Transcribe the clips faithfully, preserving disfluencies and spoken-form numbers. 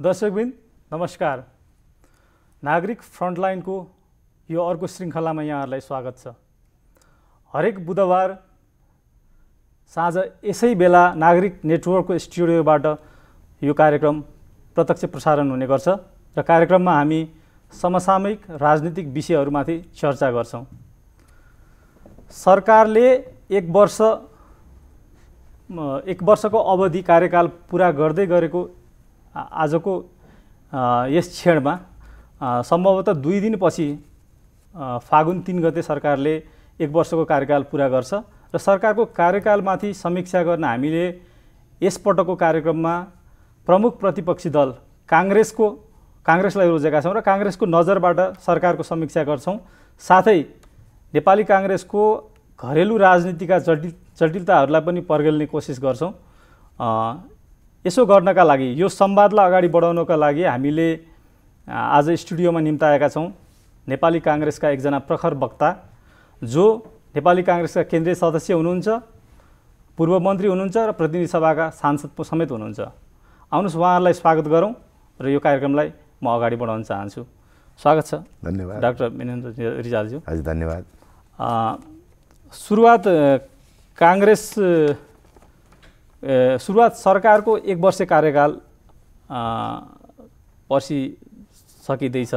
दर्शकबिन नमस्कार। नागरिक फ्रन्टलाइन को यो अर्को श्रृंखलामा यहाँहरुलाई स्वागत छ। हरेक बुधबार साँझ यसै बेला नागरिक नेटवर्कको स्टुडियोबाट यो कार्यक्रम प्रत्यक्ष प्रसारण हुने गर्छ र कार्यक्रममा हामी समसामयिक राजनीतिक विषयहरुमाथि चर्चा गर्छौं। सरकारले एक वर्ष एक वर्षको अवधि कार्यकाल पूरा गर्दै गरेको आजको यस क्षणमा सम्भवतः दुई दिन पछि फागुन तीन गते सरकारले एक वर्षको कार्यकाल पूरा गर्छ र सरकारको कार्यकालमाथि समीक्षा गर्न हामीले यसपटकको कार्यक्रममा प्रमुख प्रतिपक्षी दल कांग्रेसको कांग्रेसलाई रोजेका छौं र कांग्रेसको नजरबाट सरकारको समीक्षा गर्छौं। साथै नेपाली कांग्रेसको घरेलु राजनीतिका जटिल जटिलताहरूलाई पनि पर्गेल्ने कोसिस गर्छौं। यसो गर्नका लागि यो संवादलाई अगाडि बढाउनका लागि हामीले आज स्टुडियोमा निम्ताएका छौं नेपाली कांग्रेसका एकजना प्रखर वक्ता जो नेपाली कांग्रेसका केन्द्रीय सदस्य हुनुहुन्छ, पूर्व मन्त्री हुनुहुन्छ र प्रतिनिधि सभाका सांसद समेत हुनुहुन्छ। आउनुस उहाँहरुलाई स्वागत गरौं र यो कार्यक्रमलाई म अगाडि बढाउन चाहन्छु। स्वागत छ। धन्यवाद डाक्टर मिनेन्द्र रिजाल ज्यू। हजुर धन्यवाद। सुरुवात कांग्रेस सुरुवात सरकारको एक वर्ष कार्यकाल पर्सि सकिँदैछ।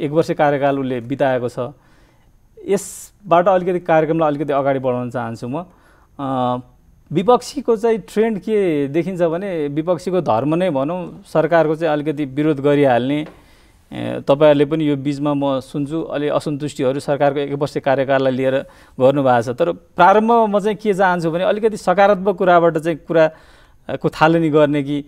एक वर्ष कार्यकाल उले बिताएको छ। यसबाट अलिकति कार्यक्रमलाई अलिकति अगाडि बढाउन चाहन्छु म। विपक्षीको चाहिँ ट्रेन्ड के देखिन्छ भने विपक्षीको धर्म नै भनौं, सरकारको चाहिँ अलिकति विरोध गरिहाल्ने। तपाईहरुले पनि यो बीचमा म सुन्छु अलि असन्तुष्टिहरु सरकारको एक वर्ष कार्यकाललाई लिएर गर्नुभएको छ। तर प्रारम्भमा म चाहिँ के चाहन्छु भने अलिकति सकारात्मक कुराबाट चाहिँ कुराको थालनी गर्ने कि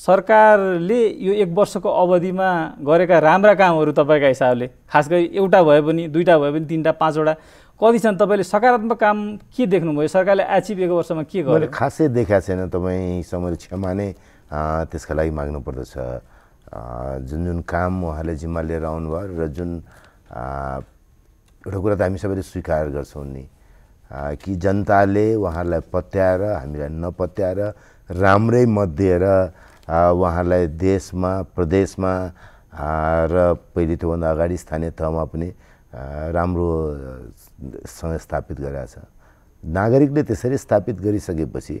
सरकारले यो एक वर्षको अवधिमा गरेका राम्रा कामहरु तपाईका हिसाबले, खास गरी एउटा भए पनि दुईटा भए पनि तीनटा पाँचवटा कति छन्? तपाईले सकारात्मक काम के देख्नुभयो? सरकारले एचिभ एक वर्षमा के गर्यो? खासै देखाएको छैन। तपाई समर्थमा नै त्यसका लागि माग्नु पर्दछ। जुन जुन काम उहाँले जिम्मा लिएर आउनुभयो र जुन एउटा कुरा त हामी सबैले स्वीकार गर्छौं नि कि जनताले उहाँलाई पत्याएर हामीलाई नपत्याएर राम्रै मत दिएर उहाँलाई देशमा प्रदेशमा र पहिले त्योभन्दा अगाडि स्थानीय तहमा पनि राम्रोसँग स्थापित गरेका छ। नागरिकले त्यसरी स्थापित गरिसकेपछि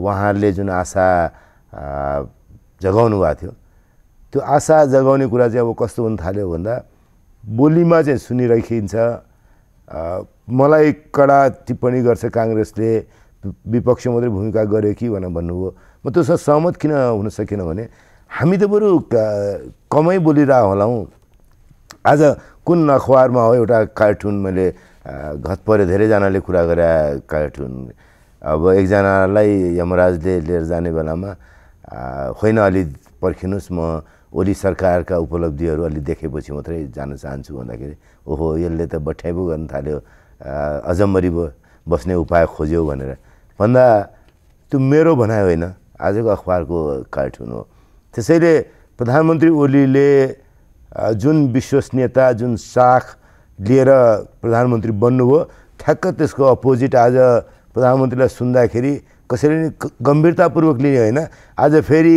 उहाँहरूले जुन आशा जगाउनु भएको थियो त्यो आशा जगाउने कुरा चाहिँ अब कस्तो हुन थाल्यो भन्दा बोलीमा चाहिँ सुनिराखिन्छ। मलाई कडा टिप्पणी गर्छ काङ्ग्रेसले विपक्ष मात्रै भूमिका गर्यो कि भनेर भन्नुभयो। म त्योसँग सहमत किन हुन सकिनँ भने हामी त बरु कमै बोलिरहेको होलाौँ। आज कुन अखबारमा हो एउटा कार्टुन मैले घत पऱ्यो, धेरैजनाले कुरा गरे कार्टुन। अब एकजनालाई यमराजले लिएर जाने बेलामा होइन अलि पर्खिनुहोस्, म ओली सरकारका उपलब्धिहरू अलि देखेपछि मात्रै जान चाहन्छु भन्दाखेरि ओहो यसले त बठ्याइ पो गर्न थाल्यो, अजम्बरी बस्ने उपाय खोज्यो भनेर भन्दा त्यो मेरो भनाइ होइन, आजको अखबारको कार्टुन हो। त्यसैले प्रधानमन्त्री ओलीले जुन विश्वसनीयता जुन साख लिएर प्रधानमन्त्री बन्नुभयो ठ्याक्क त्यसको अपोजिट आज प्रधानमन्त्रीलाई सुन्दाखेरि कसैले नि गम्भीरतापूर्वक लिने होइन, आज फेरि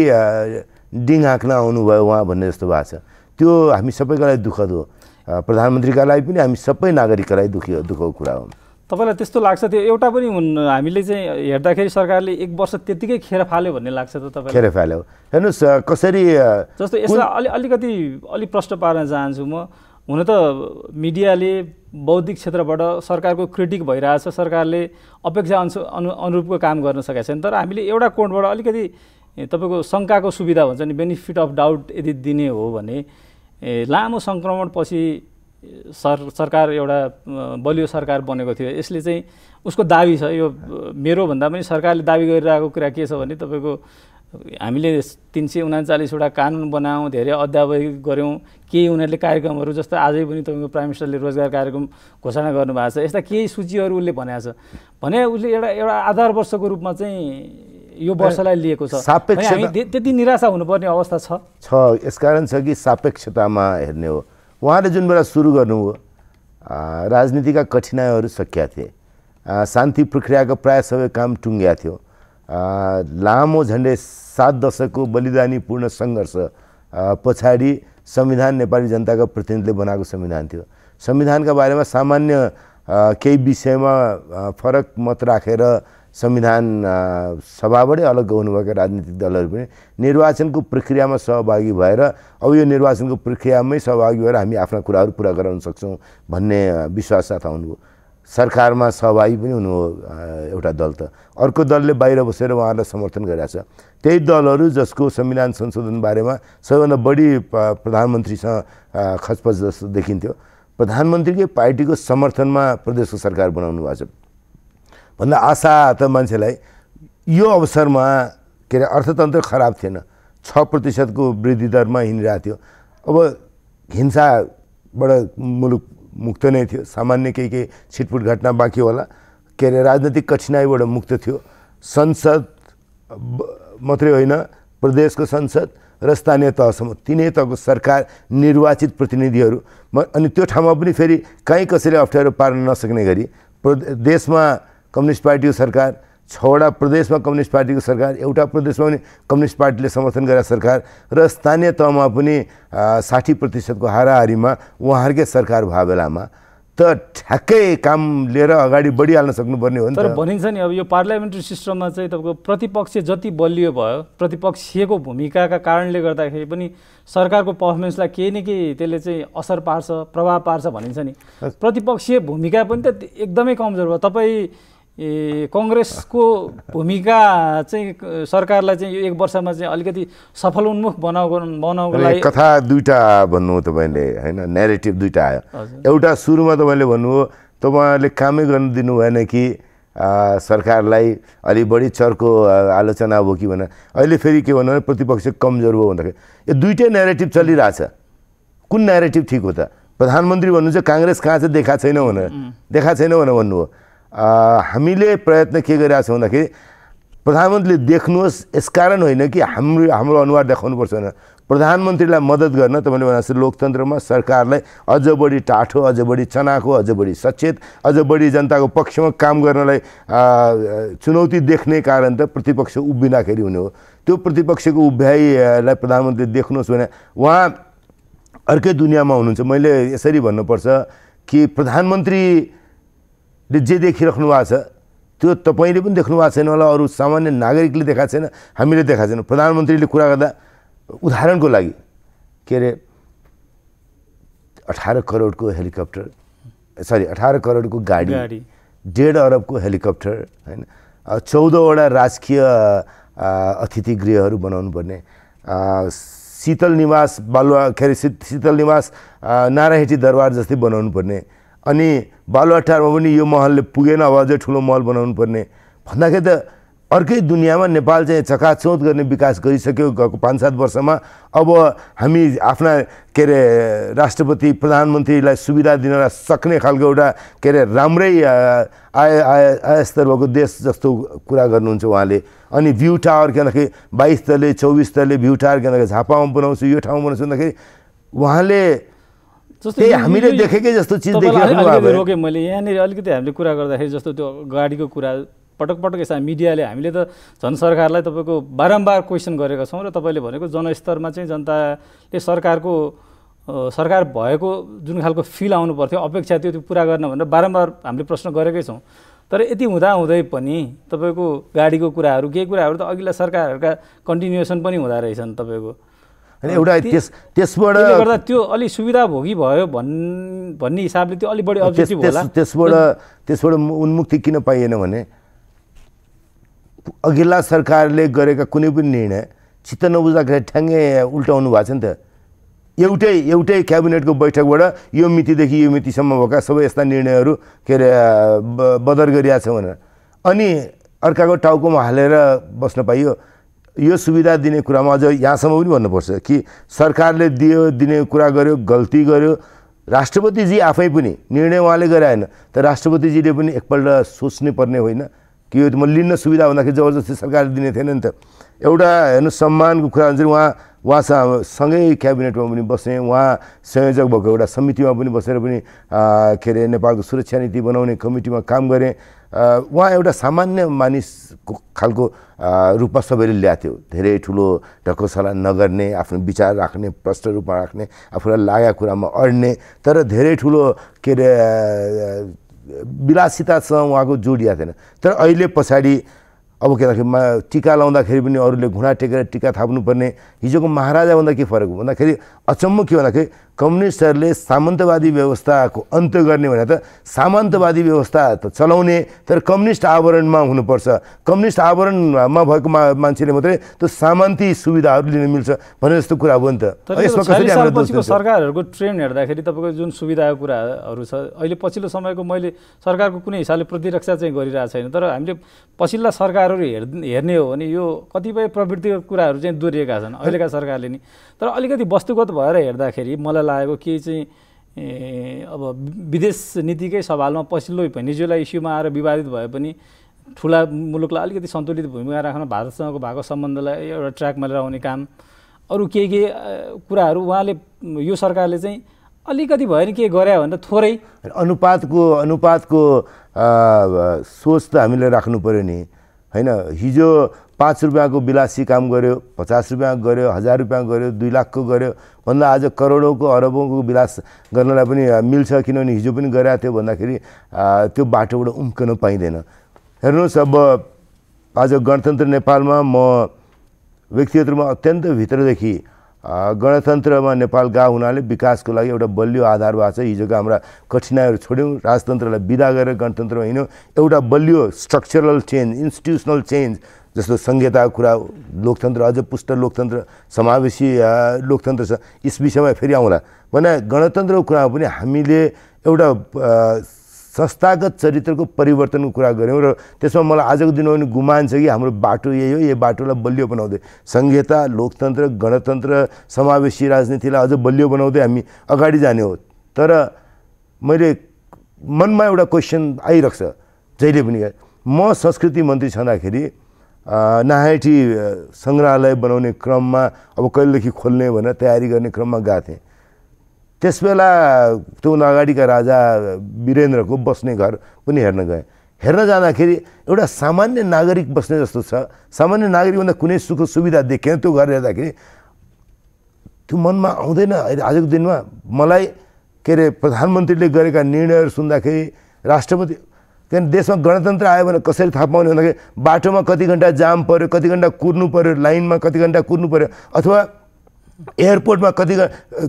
डिङ हाँक्न आउनुभयो उहाँ भन्ने जस्तो भएको छ। त्यो हामी सबैका लागि दुःखद हो, प्रधानमन्त्रीका लागि पनि हामी सबै नागरिकका लागि दुःखी दुःखको कुरा हो। तपाईलाई त्यस्तो लाग्छ? त्यो एउटा पनि हामीले चाहिँ हेर्दाखेरि सरकारले एक वर्ष त्यतिकै खेर फाल्यो भन्ने लाग्छ त तपाईलाई? खेर फाल्यो हेर्नुहोस् कसरी। जस्तो यसलाई अलि अलिकति अलिक प्रश्न पार्न चाहन्छु म। हुन त मिडियाले बौद्धिक क्षेत्रबाट सरकारको क्रिटिक भइरहेछ, सरकारले अपेक्षा अनु अनुरूपको काम गर्न सकेको छैन। तर हामीले एउटा कोणबाट अलिकति तपाईको शङ्काको सुविधा भन्छ नि, बेनिफिट अफ डाउट यदि दिने हो भने लामो सङ्क्रमणपछि सर सरकार एउटा बलियो सरकार बनेको थियो। यसले चाहिँ उसको दाबी छ, यो मेरो भन्दा पनि सरकारले दाबी गरिरहेको कुरा के छ भने तपाईँको हामीले तीन सय उनाचालीसवटा कानुन बनायौँ, धेरै अध्यावधि गऱ्यौँ, केही उनीहरूले कार्यक्रमहरू जस्तो आजै पनि तपाईँको प्राइम मिनिस्टरले रोजगार कार्यक्रम घोषणा गर्नुभएको छ। यस्ता केही सूचीहरू उसले भनेको छ भने उसले एउटा एउटा आधार वर्षको रूपमा चाहिँ यो वर्षलाई लिएको छ। त्यति निराशा हुनुपर्ने अवस्था छ छ यसकारण छ कि सापेक्षतामा हेर्ने हो। उहाँले जुन बेला सुरु गर्नुभयो राजनीति का कठिनाईहरू सकिया थिए, शान्ति प्रक्रियाको प्राय सबै काम टुङ्ग्या थियो। लामो झण्डै सात दशकको बलिदानीपूर्ण संघर्ष पछाडी संविधान नेपाली जनताका प्रतिनिधिले बनाएको संविधान थियो। संविधानका बारेमा सामान्य केही विषयमा फरक मत राखेर संविधान सभाबाटै अलग हुनुभएका राजनीतिक दलहरू पनि निर्वाचनको प्रक्रियामा सहभागी भएर अब यो निर्वाचनको प्रक्रियामै सहभागी भएर हामी आफ्ना कुराहरू पूरा गराउन सक्छौँ भन्ने विश्वास साथ आउनुभयो। सरकारमा सहभागी पनि हुनु एउटा दल त, अर्को दलले बाहिर बसेर उहाँहरूलाई समर्थन गरिरहेछ। त्यही दलहरू जसको संविधान संशोधन बारेमा सबैभन्दा बढी प्रधानमन्त्रीसँग खचपच जस्तो देखिन्थ्यो, प्रधानमन्त्रीकै पार्टीको समर्थनमा प्रदेशको सरकार बनाउनु भएको छ भन्दा आशा त मान्छेलाई यो अवसरमा के अरे अर्थतन्त्र खराब थिएन, छ प्रतिशतको वृद्धि दरमा हिँडिरहेको थियो। अब हिंसाबाट मुलुक मुक्त नै थियो, सामान्य केही केही छिटपुट घटना बाँकी होला, के अरे राजनीतिक कठिनाइबाट मुक्त थियो। संसद मात्रै होइन, प्रदेशको संसद र स्थानीय तहसम्म तिनै तहको सरकार, निर्वाचित प्रतिनिधिहरू अनि त्यो ठाउँमा पनि फेरि कहीँ कसैले अप्ठ्यारो पार्न नसक्ने गरी देशमा कम्युनिस्ट पार्टी को सरकार, छवटा प्रदेश में कम्युनिस्ट पार्टी को सरकार, एउटा प्रदेश में कम्युनिस्ट पार्टी ने समर्थन गरेको सरकार र स्थानीय तहमा पनि साठी प्रतिशत को हाराहारी में उहाँहरुकै सरकार भए बेलामा त ठ्याक्कै काम लिएर अगाडि बढिहाल्न सक्नुपर्ने हो नि त। तर भनिन्छ नि अब यो पार्लियामेन्ट्री सिस्टममा चाहिँ तपाईको प्रतिपक्ष जति बलियो भयो, प्रतिपक्षीयको भूमिकाका कारणले गर्दाखेरि पनि सरकारको पर्फर्मेन्सलाई केही न केही त्यसले चाहिँ असर पार्छ, प्रभाव पार्छ भनिन्छ नि। प्रतिपक्षीय भूमिका पनि त एकदमै कमजोर भयो। तपाई ए कांग्रेसको भूमिका चाहिँ सरकारलाई चाहिँ यो एक वर्षमा चाहिँ अलिकति सफल उन्मुख बनाउन बनाउनको लागि कथा दुईटा भन्नु तपाईले हैन, नरेटिभ दुईटा आयो। एउटा सुरुमा तपाईले भन्नु हो तपाईले कामै गर्न दिनु भएन कि सरकारलाई अलि बढी चर्को आलोचना भयो कि भने अहिले फेरि के भन्नु प्रतिपक्ष कमजोर भयो भन्दाखेरि यो दुईटै नरेटिभ चलिरहेछ। कुन नरेटिभ ठीक हो त? प्रधानमन्त्री भन्नुहुन्छ कांग्रेस कहाँ चाहिँ देखा छैन भनेर, देखा छैन भनेर भन्नु हो। हामीले प्रयत्न के गरिरहेका छौं भन्दाखेरि प्रधानमन्त्रीले देख्नुहोस् यसकारण होइन कि हाम्रो हाम्रो अनुहार देखाउनुपर्छ भने प्रधानमन्त्रीलाई मद्दत गर्न तपाईले भने जस्तो लोकतन्त्रमा सरकारलाई अझ बढी टाठो, अझ बढी चनाखो, अझ बढी सचेत, अझ बढी जनताको पक्षमा काम गर्नलाई चुनौती देख्ने कारण त प्रतिपक्ष उभिँदाखेरि हुने हो। त्यो प्रतिपक्षको उभ्याइलाई प्रधानमन्त्रीले देख्नुहोस् भने उहाँ अर्कै दुनियाँमा हुनुहुन्छ। मैले यसरी भन्नुपर्छ कि प्रधानमन्त्री ले जे देखिराख्नु भएको छ त्यो तपाईले पनि देख्नु भएको छैन होला, अरू सामान्य नागरिकले देखा छैन, हामीले देखा छैन। प्रधानमन्त्रीले कुरा गर्दा उदाहरणको लागि के अरे अठारह करोडको हेलिकप्टर, सरी अठारह करोडको गाडी, डेढ़ अरबको हेलिकप्टर, हैन चौधवटा राजकीय अतिथि गृहहरू बनाउनु पर्ने, शीतल निवास बालुवा के अरे शीतल निवास नारायणटी दरबार जस्तै बनाउनु पर्ने, अनि बालुवाटारमा पनि यो महलले पुगेन अब अझै ठुलो महल बनाउनु पर्ने भन्दाखेरि त अर्कै दुनियाँमा नेपाल चाहिँ चकाचौँध गर्ने विकास गरिसक्यो गएको पाँच सात वर्षमा। अब हामी आफ्ना के अरे राष्ट्रपति प्रधानमन्त्रीलाई सुविधा दिन सक्ने खालको एउटा के अरे राम्रै आय आय आयस्तर भएको देश जस्तो कुरा गर्नुहुन्छ उहाँले। अनि भ्यू टावर के भन्दाखेरि बाइस तले चौबिस तले भ्यू टावर के भन्दाखेरि झापामा बनाउँछु, यो ठाउँमा बनाउँछु भन्दाखेरि उहाँले जस्तै हामीले देखेकै जस्तो चीज देखिरहेको रोके। मैले यहाँनिर अलिकति हामीले कुरा गर्दाखेरि जस्तो त्यो गाडीको कुरा पटक पटक यसमा मिडियाले हामीले त झन् सरकारलाई तपाईँको बारम्बार क्वेसन गरेका छौँ र तपाईँले भनेको जनस्तरमा चाहिँ जनताले सरकारको सरकार भएको जुन खालको फिल आउनु पर्थ्यो, अपेक्षा थियो त्यो पुरा गर्न भनेर बारम्बार हामीले प्रश्न गरेकै छौँ। तर यति हुँदा हुँदै पनि तपाईँको गाडीको कुराहरू केही कुराहरू त अघिल्ला सरकारहरूका कन्टिन्युएसन पनि हुँदा रहेछन् तपाईँको। एउटा त्यस त्यसबाट गर्दा त्यो अलि सुविधा भोगी भयो भन् भन्ने हिसाबले त्यो अलि बढी अब्जेक्टिभ होला। त्यसबाट त्यसबाट उन्मुक्ति किन पाइएन भने अघिल्ला सरकारले गरेका कुनै पनि निर्णय चित्त नबुझ्दाखेरि ठ्याङ्गे उल्टाउनु भएको छ नि त। एउटै एउटै क्याबिनेटको बैठकबाट यो मितिदेखि यो मितिसम्म भएका सबै यस्ता निर्णयहरू के अरे बदर गरिएको छ भनेर अनि अर्काको टाउकोमा हालेर बस्न पाइयो। यो सुविधा दिने कुरामा अझ यहाँसम्म पनि भन्नुपर्छ कि सरकारले दियो दिने कुरा गर्यो, गल्ती गर्यो, राष्ट्रपतिजी आफै पनि निर्णय उहाँले गराएन त राष्ट्रपतिजीले पनि एकपल्ट सोच्नै पर्ने होइन कि यो म लिन्न सुविधा भन्दाखेरि जबरजस्ती सरकारले दिने थिएन नि त। एउटा हेर्नु सम्मानको कुरा हुन्छ, उहाँ उहाँसँग सँगै क्याबिनेटमा पनि बसेँ, उहाँ संयोजक भएको एउटा समितिमा पनि बसेर पनि के अरे नेपालको सुरक्षा नीति बनाउने कमिटीमा काम गरेँ। उहाँ एउटा सामान्य मानिसको खालको रूपमा सबैले ल्याथ्यो, धेरै ठुलो ढकोसला नगर्ने, आफ्नो विचार राख्ने, प्रष्ट रूपमा राख्ने, आफूलाई लागेको कुरामा अड्ने, तर धेरै ठुलो के अरे विलासितासँग उहाँको जोडिया थिएन। तर अहिले पछाडि अब के टीका लाउँदाखेरि पनि अरूले घुँडा टेकेर टीका थाप्नुपर्ने, हिजोको महाराजा भन्दा के फरक हो भन्दाखेरि अचम्म के भन्दाखेरि कम्युनिस्टहरूले सामन्तवादी व्यवस्थाको अन्त्य गर्ने भने त सामन्तवादी व्यवस्था त चलाउने तर कम्युनिस्ट आवरणमा हुनुपर्छ, कम्युनिस्ट आवरणमा भएको मान्छेले मात्रै त्यो सामन्ती सुविधाहरू लिन मिल्छ भने जस्तो कुरा हो नि त। यसमा कसरी हाम्रो सरकारहरूको ट्रेन्ड हेर्दाखेरि तपाईँको जुन सुविधाको कुराहरू छ अहिले पछिल्लो समयको मैले सरकारको कुनै हिसाबले प्रतिरक्षा चाहिँ गरिरहेको छैन, तर हामीले पछिल्ला सरकारहरू हेर्ने हो भने यो कतिपय प्रवृत्तिको कुराहरू चाहिँ दोहोरिएका छन् अहिलेका सरकारले नि। तर अलिकति वस्तुगत भएर हेर्दाखेरि मलाई लागेको के चाहिँ अब विदेश नीतिकै सवालमा पछिल्लो भेनेजुएला इस्युमा आएर विवादित भए पनि ठुला मुलुकलाई अलिकति सन्तुलित भूमिका राख्न भारतसँगको भएको सम्बन्धलाई एउटा ट्र्याकमा लिएर आउने काम, अरू के के कुराहरू उहाँले यो सरकारले चाहिँ अलिकति भयो नि के गरे भनेर थोरै अनुपातको अनुपातको सोच त हामीले राख्नु पऱ्यो नि हैन। हिजो पाँच रुपैयाँको बिलासी काम गर्यो, पचास रुपैयाँ गर्यो, हजार रुपैयाँ गर्यो, दुई लाखको गर्यो भन्दा आज करोडौँको अरबौँको विलास गर्नलाई पनि मिल्छ, किनभने हिजो पनि गरेको थियो भन्दाखेरि त्यो बाटोबाट उम्कन पाइँदैन। हेर्नुहोस् अब आज गणतन्त्र नेपालमा म व्यक्तिगत रूपमा अत्यन्त भित्रदेखि गणतन्त्रमा नेपाल गएको हुनाले विकासको लागि एउटा बलियो आधार भएको छ। हिजोका हाम्रा कठिनाइहरू छोड्यौँ, राजतन्त्रलाई विदा गरेर गणतन्त्रमा हिँड्यौँ, एउटा बलियो स्ट्रक्चरल चेन्ज, इन्स्टिट्युसनल चेन्ज जस्तो संहिताको कुरा, लोकतन्त्र अझ पुष्ट लोकतन्त्र, समावेशी लोकतन्त्र छ, यस विषयमा फेरि आउँला भने गणतन्त्रको कुरामा पनि हामीले एउटा संस्थागत चरित्रको परिवर्तनको कुरा गऱ्यौँ र त्यसमा मलाई आजको दिनमा पनि गुमान छ कि हाम्रो बाटो यही हो, यो बाटोलाई बलियो बनाउँदै संहिता, लोकतन्त्र, गणतन्त्र, समावेशी राजनीतिलाई अझ बलियो बनाउँदै हामी अगाडि जाने हो। तर मैले मनमा एउटा क्वेसन आइरहेको छ जहिले पनि, म संस्कृति मन्त्री छँदाखेरि नाहटी सङ्ग्रहालय बनाउने क्रममा अब कहिलेदेखि खोल्ने भनेर तयारी गर्ने क्रममा गएको थिएँ। त्यसबेला त्योभन्दा अगाडिका राजा वीरेन्द्रको बस्ने घर पनि हेर्न गएँ। हेर्न जाँदाखेरि एउटा सामान्य नागरिक बस्ने जस्तो छ, सामान्य नागरिकभन्दा कुनै सुख सुविधा देखेन। त्यो घर हेर्दाखेरि त्यो मनमा आउँदैन। आजको दिनमा मलाई के अरे प्रधानमन्त्रीले गरेका निर्णयहरू सुन्दाखेरि राष्ट्रपति किनभने देशमा गणतन्त्र आयो भने कसरी थाहा पाउने भन्दाखेरि बाटोमा कति घन्टा जाम पऱ्यो, कति घन्टा कुर्नु पऱ्यो, लाइनमा कति घन्टा कुर्नु पऱ्यो, अथवा एयरपोर्टमा कति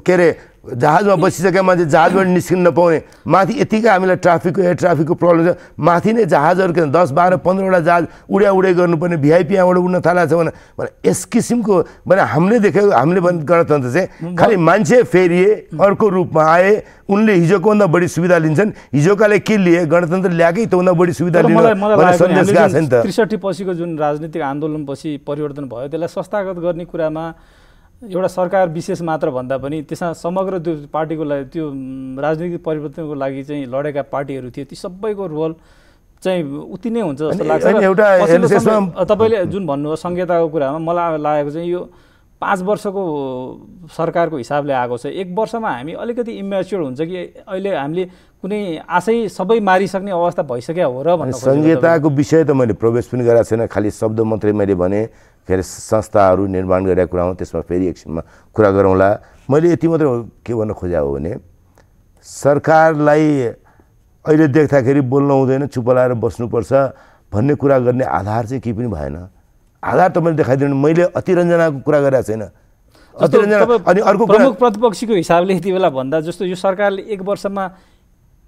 के अरे जहाजमा बसिसकेका मान्छे जहाजबाट निस्किन नपाउने, माथि यतिकै हामीलाई ट्राफिकको एयर ट्राफिकको प्रब्लम छ, माथि नै जहाजहरू के दस बाह्र पन्ध्रवटा जहाज उड्या उडै गर्नुपर्ने, भिआइपी यहाँबाट उड्न थालेको छ भने भने यस किसिमको भने हामीले देखेको हामीले गणतन्त्र चाहिँ खालि मान्छे फेरिए अर्को रूपमा आए, उनले हिजोको भन्दा बढी सुविधा लिन्छन्, हिजोकाले के लिए गणतन्त्र ल्याएकै त्योभन्दा बढी सुविधा लिनु सन्देश गएको छ नि त। त्रिसठी पछिको जुन राजनीतिक आन्दोलनपछि परिवर्तन भयो त्यसलाई संस्थागत गर्ने कुरामा एउटा सरकार विशेष मात्र भन्दा पनि त्यसमा समग्र त्यो पार्टीको लागि त्यो राजनीतिक परिवर्तनको लागि चाहिँ लडेका पार्टीहरू थियो ती सबैको रोल चाहिँ उति नै हुन्छ जस्तो लाग्छ। एउटा तपाईँले जुन भन्नुभयो संहिताको कुरामा मलाई लागेको चाहिँ यो पाँच वर्षको सरकारको हिसाबले आएको छ। एक वर्षमा हामी अलिकति इम्याच्योर हुन्छ कि अहिले हामीले कुनै आशै सबै मारिसक्ने अवस्था भइसक्यो हो र भन्ने। संहिताको विषय त मैले प्रवेश पनि गराएको छैन, खालि शब्द मात्रै मैले भने के अरे संस्थाहरू निर्माण गरेका कुरा हो, त्यसमा फेरि एकछिनमा कुरा गरौँला। मैले यति मात्र के भन्न खोजेको हो भने सरकारलाई अहिले देख्दाखेरि बोल्नु हुँदैन, चुप लाएर बस्नुपर्छ भन्ने कुरा गर्ने आधार चाहिँ केही पनि भएन। आधार त मैले देखाइदिनु, मैले अतिरञ्जनाको कुरा गरेको छैन। अतिरञ्जना अनि अर्को प्रमुख प्रतिपक्षीको हिसाबले यति बेला भन्दा जस्तो यो सरकारले एक वर्षमा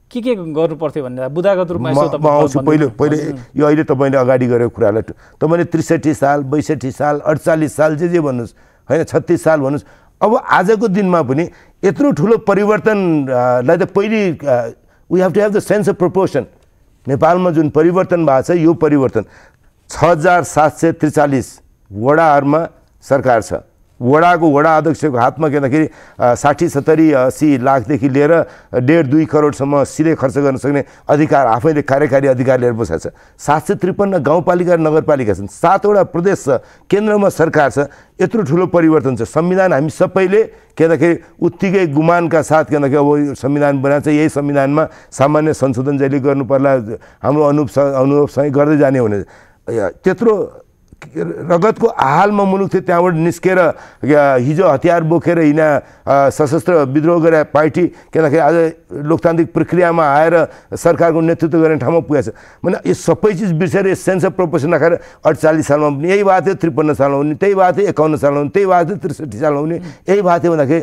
के के गर्नु पर्थ्यो भनेर बुदागत रूपमा आउँछु। पहिले पहिले यो अहिले तपाईँले अगाडि गरेको कुरालाई तपाईँले त्रिसठी साल, बैसठी साल, अडचालिस साल जे जे भन्नुहोस् होइन, छत्तिस साल भन्नुहोस्, अब आजको दिनमा पनि यत्रो ठुलो परिवर्तनलाई त पहिले we have to have the sense of proportion. नेपालमा जुन परिवर्तन भएको छ यो परिवर्तन छ हजार सात सय त्रिचालिस वडाहरूमा सरकार छ, वडाको वडा अध्यक्षको हातमा केदाखेरि साठी सत्तरी अस्सी लाखदेखि लिएर डेढ़ दुई करोडसम्म सिधै खर्च गर्न सक्ने अधिकार आफैले कार्यकारी अधिकार लिएर बसेको छ। सात सय त्रिपन्न गाउँपालिका र नगरपालिका छन्, सातवटा प्रदेश छ, केन्द्रमा सरकार छ। यत्रो ठुलो परिवर्तन छ। संविधान हामी सबैले केदाखेरि उत्तिकै गुमानका साथ केन्द्रको अब संविधान बनाउँछ, यही संविधानमा सामान्य संशोधन जहिले गर्नुपर्ला हाम्रो अनुरूप अनुरूपसँगै गर्दै जाने हुने। त्यत्रो रगत को आहाल में मूलुक थे त्यावड़ निस्केर हिजो हतियार बोकेर हिना सशस्त्र विद्रोह गरे पार्टी के आज लोकतांत्रिक प्रक्रिया में आएर सरकार को नेतृत्व करने ठाउँमा पुगेछ। मैं ये सब चीज बिर्सेर ये सेंस अफ प्रोपोर्सन राखेर अड़चालीस साल में यही बात है, त्रिपन्न साल में होने त्यही बात है, एकाउन्न साल में होने त्यही बात है, त्रिसठी साल में होने यही बात है भन्दाखेरि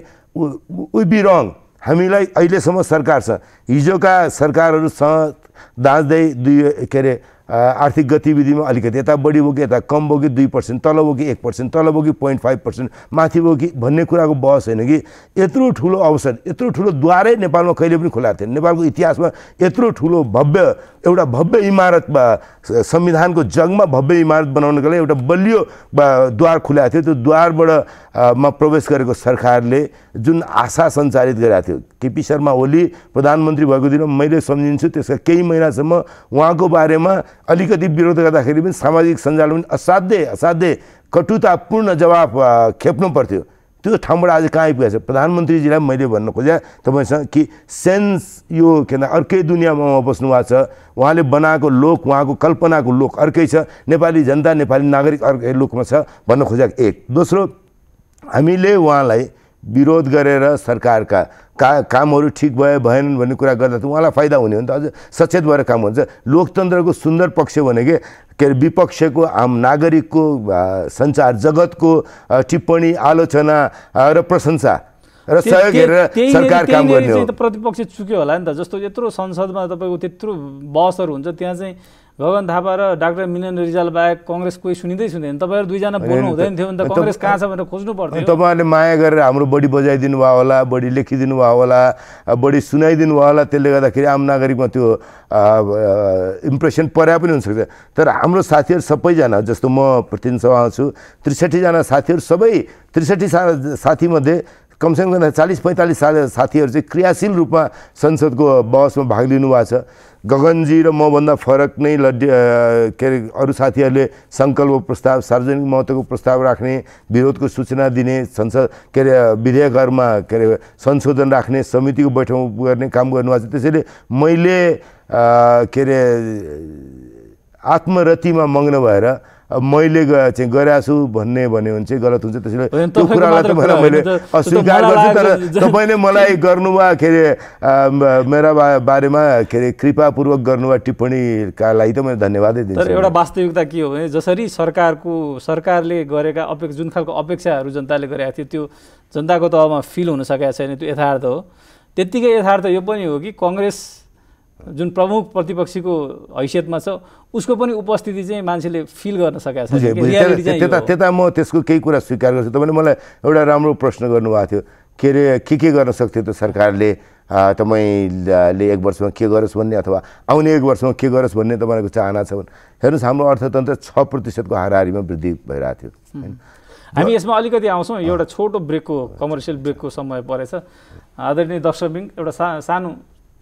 वी बी रङ। हामीलाई अहिलेसम्म सरकार छ, हिजोका सरकारहरूसँग दाँच्दै दुई के अरे आर्थिक गतिविधि में अलिकति यता बढी बोकी यता कम बोकी दुई पर्सेंट तल बोकी एक पर्सेंट तल बोकी पोइंट फाइव पर्सेंट माथि बोकी भन्ने कुराको बहस हैन कि यत्रो ठूलो अवसर यत्रो ठूलो द्वारै नेपालमा कहिले पनि खुला थिएन। नेपालको इतिहासमा यत्रो ठूलो भव्य एउटा भव्य इमारत संविधानको जगमा भव्य इमारत बनाउनको लागि एउटा बलियो द्वार खुला थियो। त्यो द्वारबाट मा प्रवेश गरेको सरकारले जुन आशा सञ्चारित गरेको थियो, केपी शर्मा ओली प्रधानमन्त्री भएको दिन मैले सम्झिन्छु त्यसका केही महिनासम्म उहाँको बारेमा अलिकति विरोध गर्दाखेरि पनि सामाजिक सञ्जालमा असाध्यै असाध्यै कटुतापूर्ण जवाब खेप्नु पर्थ्यो। त्यो ठाउँबाट आज कहाँ आइपुगेछ? प्रधानमन्त्रीजीलाई मैले भन्न खोजेँ तपाईसँग कि सेन्स यो के भन्दा अर्कै दुनियाँमा उहाँ बस्नु भएको छ, उहाँले बनाएको लोक उहाँको कल्पनाको लोक अर्कै छ, नेपाली जनता नेपाली नागरिक अर्कै लोकमा छ भन्न खोजेको एक। दोस्रो, हामीले उहाँलाई विरोध गरेर सरकारका का कामहरु ठीक भए भएन भन्ने कुरा गर्दा त उहाँलाई फाइदा हुने हो नि त, अझ सचेत भएर काम हुन्छ। लोकतन्त्रको सुन्दर पक्ष भनेको के विपक्षको आम नागरिकको सञ्चार जगतको टिप्पणी आलोचना र प्रशंसा र सहयोग गरेर सरकार काम गर्ने हो। प्रतिपक्ष चुक्यो होला नि त, जस्तो यत्रो संसदमा तपाईको त्यत्रो बहसहरु हुन्छ त्यहाँ चाहिँ गगन थापा र डाक्टर मिनेन्द्र रिजाल बाहेक कांग्रेस कोई सुनिदै सुन्दैन। तपाईहरु दुई जना बोल्नु हुँदैन थियो नि त, कांग्रेस कहाँ छ भनेर खोज्नु पर्थ्यो। तपाईहरुले माया गरेर हाम्रो बडी बजाइदिनु भयो होला, बडी लेखिदिनु भयो होला, बडी सुनाइदिनु भयो होला, त्यसले गर्दाखेरि आम नागरिकमा त्यो इम्प्रेसन पर्या पनि हुन सक्छ। तर हाम्रो साथीहरु सबैजना, जस्तो म प्रतिनिधि सभामा छु, त्रिसठी जना साथीहरु, सबै त्रिसठी साथी मध्ये कमसेकम भन्दा चालीस पैंतालीस साल साथीहरु चाहिँ क्रियाशील रूपमा संसदको बहसमा भाग लिनु भएको छ। गगनजी र मभन्दा फरक नै के अरे अरू साथीहरूले संकल्प प्रस्ताव सार्वजनिक महत्त्वको प्रस्ताव राख्ने, विरोधको सूचना दिने, संसद के अरे विधेयकहरुमा के अरे संशोधन राख्ने, समितिको बैठकमा गर्ने काम गर्नुभएको छ। त्यसैले मैले के अरे आत्मरतिमा मग्न भएर मैले चाहिँ गरेको छु भन्ने भन्यो भने चाहिँ गलत हुन्छ। त्यसैले त्यो कुरालाई त मैले अस्वीकार गर्छु, तर तपाईँले मलाई गर्नुभयो के अरे मेरा बारेमा के अरे कृपापूर्वक गर्नुभयो टिप्पणीका लागि त मैले धन्यवादै दिन्छु। तर एउटा वास्तविकता के हो भने जसरी सरकारको सरकारले गरेका अपेक्षा जुन खालको अपेक्षाहरू जनताले गरेका थियो त्यो जनताको तहमा फिल हुन सकेको छैन, त्यो यथार्थ हो। त्यत्तिकै यथार्थ यो पनि हो कि कांग्रेस जुन प्रमुख प्रतिपक्षीको हैसियतमा छ उसको पनि उपस्थिति चाहिँ मान्छेले फिल गर्न सकेको छ। त्यता त्यता म त्यसको केही कुरा स्वीकार गर्छु। तपाईँले मलाई एउटा राम्रो प्रश्न गर्नुभएको थियो के अरे के के गर्न सक्थ्यो त सरकारले, तपाईँले एक वर्षमा के गरोस् भन्ने अथवा आउने एक वर्षमा के गरोस् भन्ने तपाईँको चाहना छ भने हेर्नुहोस्, हाम्रो अर्थतन्त्र छ प्रतिशतको हाराहारीमा वृद्धि भइरहेको थियो हैन। हामी यसमा अलिकति आउँछौँ, एउटा छोटो ब्रेकको कमर्सियल ब्रेकको समय परेछ। आदरणीय दर्शकबिन एउटा सानो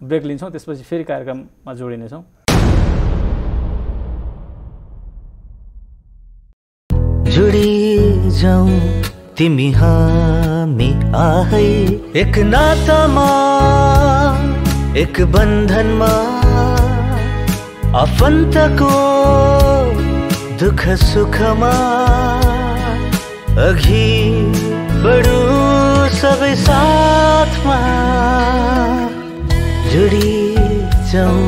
ब्रेक लिन्छौँ, त्यसपछि फेरि कार्यक्रममा जोडिनेछौँ। जुडी जाऊ तिमी हामी आही एक नातामा एक बन्धनमा आफन्तको दुःख सुखमा अघि बढु सबै साथमा जुडी जाऊ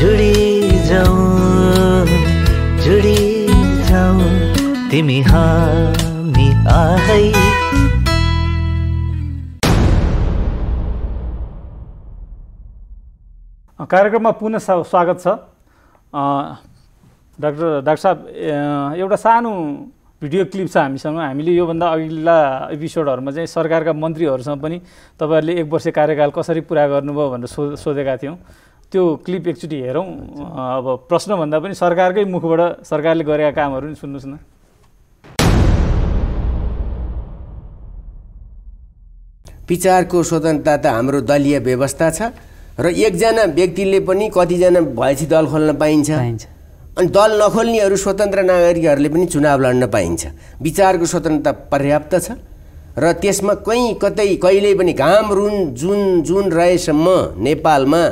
जुडी जाऊ जुडी जाऊ तिमी हामी आही। कार्यक्रममा पुनः स्वागत छ। डाक्टर डाक्टर साहब, एउटा सानो भिडियो क्लिप छ हामीसँग। हामीले योभन्दा अघिल्ला एपिसोडहरुमा चाहिँ सरकारका मन्त्रीहरुसँग पनि तपाईहरुले एक वर्ष कार्यकाल कसरी पूरा गर्नुभयो भनेर सो सोधेका थियौं। त्यो क्लिप एकचोटि हेरौं। अब प्रश्न भन्दा पनि सरकारकै मुखबाट सरकारले गरेका कामहरु सुन्नुस् न। विचारको स्वतन्त्रता त हाम्रो दलीय व्यवस्था छ र एकजना व्यक्तिले पनि कतिजना भएपछि दल खोल्न पाइन्छ अनि दल नखोल्नेहरू स्वतन्त्र नागरिकहरूले पनि चुनाव लड्न पाइन्छ। विचारको स्वतन्त्रता पर्याप्त छ र त्यसमा कहीँ कतै कहिल्यै पनि घाम रुन जुन जुन रहेसम्म नेपालमा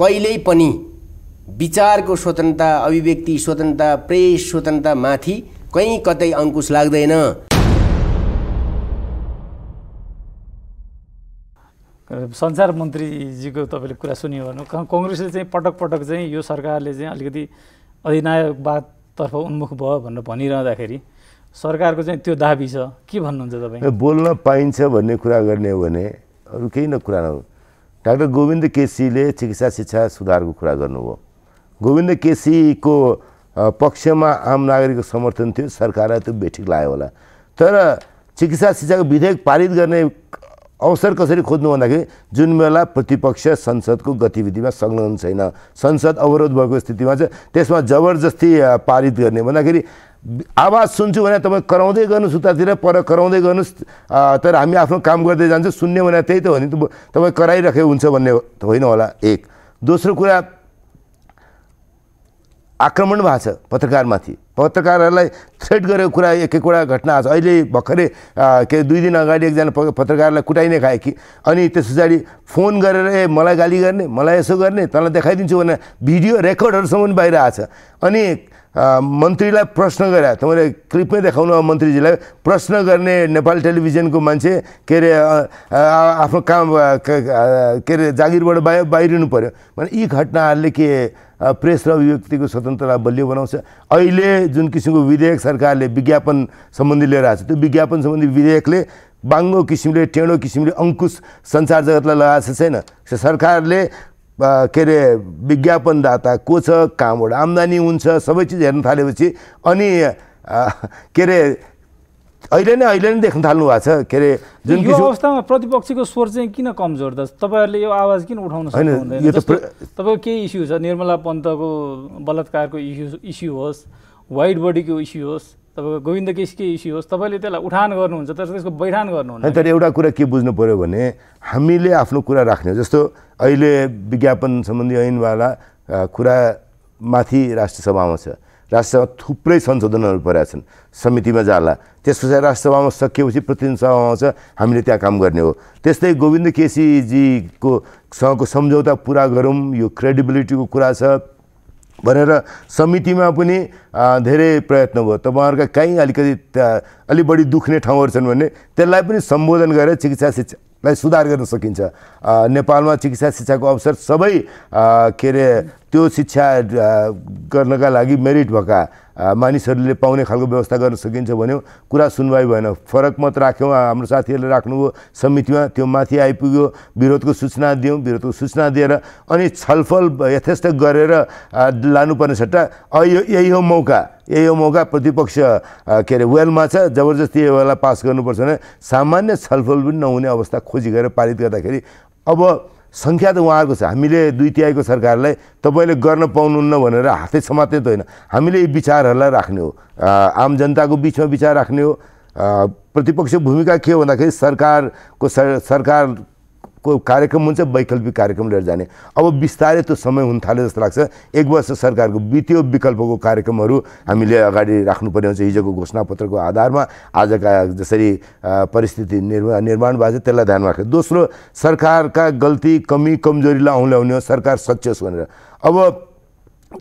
कहिल्यै पनि विचारको स्वतन्त्रता, अभिव्यक्ति स्वतन्त्रता, प्रेस स्वतन्त्रता माथि कहीँ कतै अंकुश लाग्दैन। संचार मन्त्रीजीको तपाईले कुरा सुन्यो भने कांग्रेसले चाहिँ पटक पटक चाहिँ यो सरकारले चाहिँ अलिकति अधिनायकवादतर्फ उन्मुख भयो भनेर भनिरहँदाखेरि सरकारको चाहिँ त्यो दाबी छ के भन्नुहुन्छ तपाईँ? बोल्न पाइन्छ भन्ने कुरा गर्ने हो भने अरु केही न कुरा हो। डाक्टर गोविन्द केसीले चिकित्सा शिक्षा सुधारको कुरा गर्नुभयो। गोविन्द केसीको पक्षमा आम नागरिकको समर्थन थियो, सरकारलाई त्यो बेठिक लाग्यो होला। तर चिकित्सा शिक्षाको विधेयक पारित गर्ने अवसर कसरी खोज्नु भन्दाखेरि जुन बेला प्रतिपक्ष संसदको गतिविधिमा संलग्न छैन, संसद अवरोध भएको स्थितिमा छ, त्यसमा जबरजस्ती पारित गर्ने भन्दाखेरि आवाज सुन्छु भने तपाईँ कराउँदै गर्नुहोस् उतातिर पर कराउँदै गर्नुहोस्, तर हामी आफ्नो काम गर्दै जान्छौँ। सुन्ने भने त्यही त हो नि, तपाईँ कराइराखेको हुन्छ भन्ने होइन होला। एक दोस्रो कुरा आक्रमण भएको छ पत्रकारमाथि, पत्रकारहरूलाई थ्रेट गरेको कुरा एक एकवटा घटना आज अहिले भर्खरै के दुई दिन अगाडि एकजना पत्रकारलाई कुटाइने खाए कि अनि त्यस पछाडि फोन गरेर ए मलाई गाली गर्ने, मलाई यसो गर्ने, तँलाई देखाइदिन्छु भने भिडियो रेकर्डहरूसम्म बाहिर आएको छ। अनि मन्त्रीलाई प्रश्न गरे, तपाईँले क्लिपमै देखाउनु मन्त्रीजीलाई प्रश्न गर्ने नेपाल टेलिभिजनको मान्छे के अरे आफ्नो काम के अरे जागिरबाट बाहिर बाहिरिनु पर्यो भने यी घटनाहरूले के प्रेस र अभिव्यक्तिको स्वतन्त्रतालाई बलियो बनाउँछ। अहिले जुन किसिमको विधेयक सरकारले विज्ञापन सम्बन्धी लिएर आएको छ त्यो विज्ञापन सम्बन्धी विधेयकले बाङ्गो किसिमले टेढो किसिमले अंकुश सञ्चार जगतलाई लगाएको छैन। सरकारले के अरे विज्ञापनदाता को छ, कहाँबाट आम्दानी हुन्छ, सबै चिज हेर्न थालेपछि अनि के अरे अहिले नै अहिले नै देख्न थाल्नु भएको छ के अरे जुन यो अवस्थामा प्रतिपक्षको स्वर चाहिँ किन कमजोर त? तपाईहरुले यो आवाज किन उठाउन सक्नुहुँदैन? तपाईको के इस्यु छ? निर्मला पन्तको बलात्कारको इस्यु इस्यु होस्, वाइड बडीको इस्यु होस्, तपाईको गोविन्द केसीको इस्यु होस्, तपाईले त्यसलाई उठान गर्नुहुन्छ तर त्यसको बैठान गर्नुहुन्न। तर एउटा कुरा के बुझ्नु पर्यो भने हामीले आफ्नो कुरा राख्ने, जस्तो अहिले विज्ञापन सम्बन्धी ऐनवाला कुरा माथि राष्ट्र सभामा छ, राष्ट्रसभा थुप्रै संशोधनहरू परेका छन्, समितिमा जाला, त्यस पछाडि राष्ट्रसभामा सकिएपछि प्रतिनिधि सभा आउँछ, हामीले त्यहाँ काम गर्ने हो। त्यस्तै गोविन्द केसीजीको सँगको सम्झौता पुरा गरौँ, यो क्रेडिबिलिटीको कुरा छ भनेर समितिमा पनि धेरै प्रयत्न भयो। तपाईँहरूका कहीँ अलिकति अलि बढी दुख्ने ठाउँहरू छन् भने त्यसलाई पनि सम्बोधन गरेर चिकित्सा शिक्षा लाई सुधार गर्न सकिन्छ। नेपालमा चिकित्सा शिक्षाको अवसर सबै के अरे त्यो शिक्षा गर्नका लागि मेरिट भएका मानिसहरूले पाउने खालको व्यवस्था गर्न सकिन्छ भन्यो, कुरा सुनवाई भएन। फरक मत राख्यौँ, हाम्रो साथीहरूले राख्नुभयो समितिमा, त्यो माथि आइपुग्यो, विरोधको सूचना दियौँ, विरोधको सूचना दिएर अनि छलफल यथेष्ट गरेर लानुपर्ने सट्टा यो यही हो मौका, यही हो मौका प्रतिपक्ष के अरे वेलमा छ, जबरजस्ती यो बेला पास गर्नुपर्छ भने सामान्य छलफल पनि नहुने अवस्था खोजी गरेर पारित गर्दाखेरि अब सङ्ख्या त उहाँहरूको छ। हामीले दुई तिहाईको सरकारलाई तपाईँले गर्न पाउनुहुन्न भनेर हातै समात्ने त होइन, हामीले यी विचारहरूलाई राख्ने हो, आम जनताको बिचमा विचार राख्ने हो। प्रतिपक्षको भूमिका के हो भन्दाखेरि सरकारको सरकार को कार्यक्रम हुन्छ, वैकल्पिक कार्यक्रम लिएर जाने। अब बिस्तारै त्यो समय हुन थाल्यो जस्तो लाग्छ। एक वर्ष सरकारको वित्तीय विकल्पको कार्यक्रमहरू हामीले अगाडि राख्नुपर्ने हुन्छ। हिजोको घोषणापत्रको आधारमा आजका जसरी परिस्थिति निर्माण निर्माण भएको छ त्यसलाई ध्यानमा राखेर। दोस्रो, सरकारका गल्ती कमी कमजोरीलाई औँल्याउने हो, सरकार सचेत भनेर। अब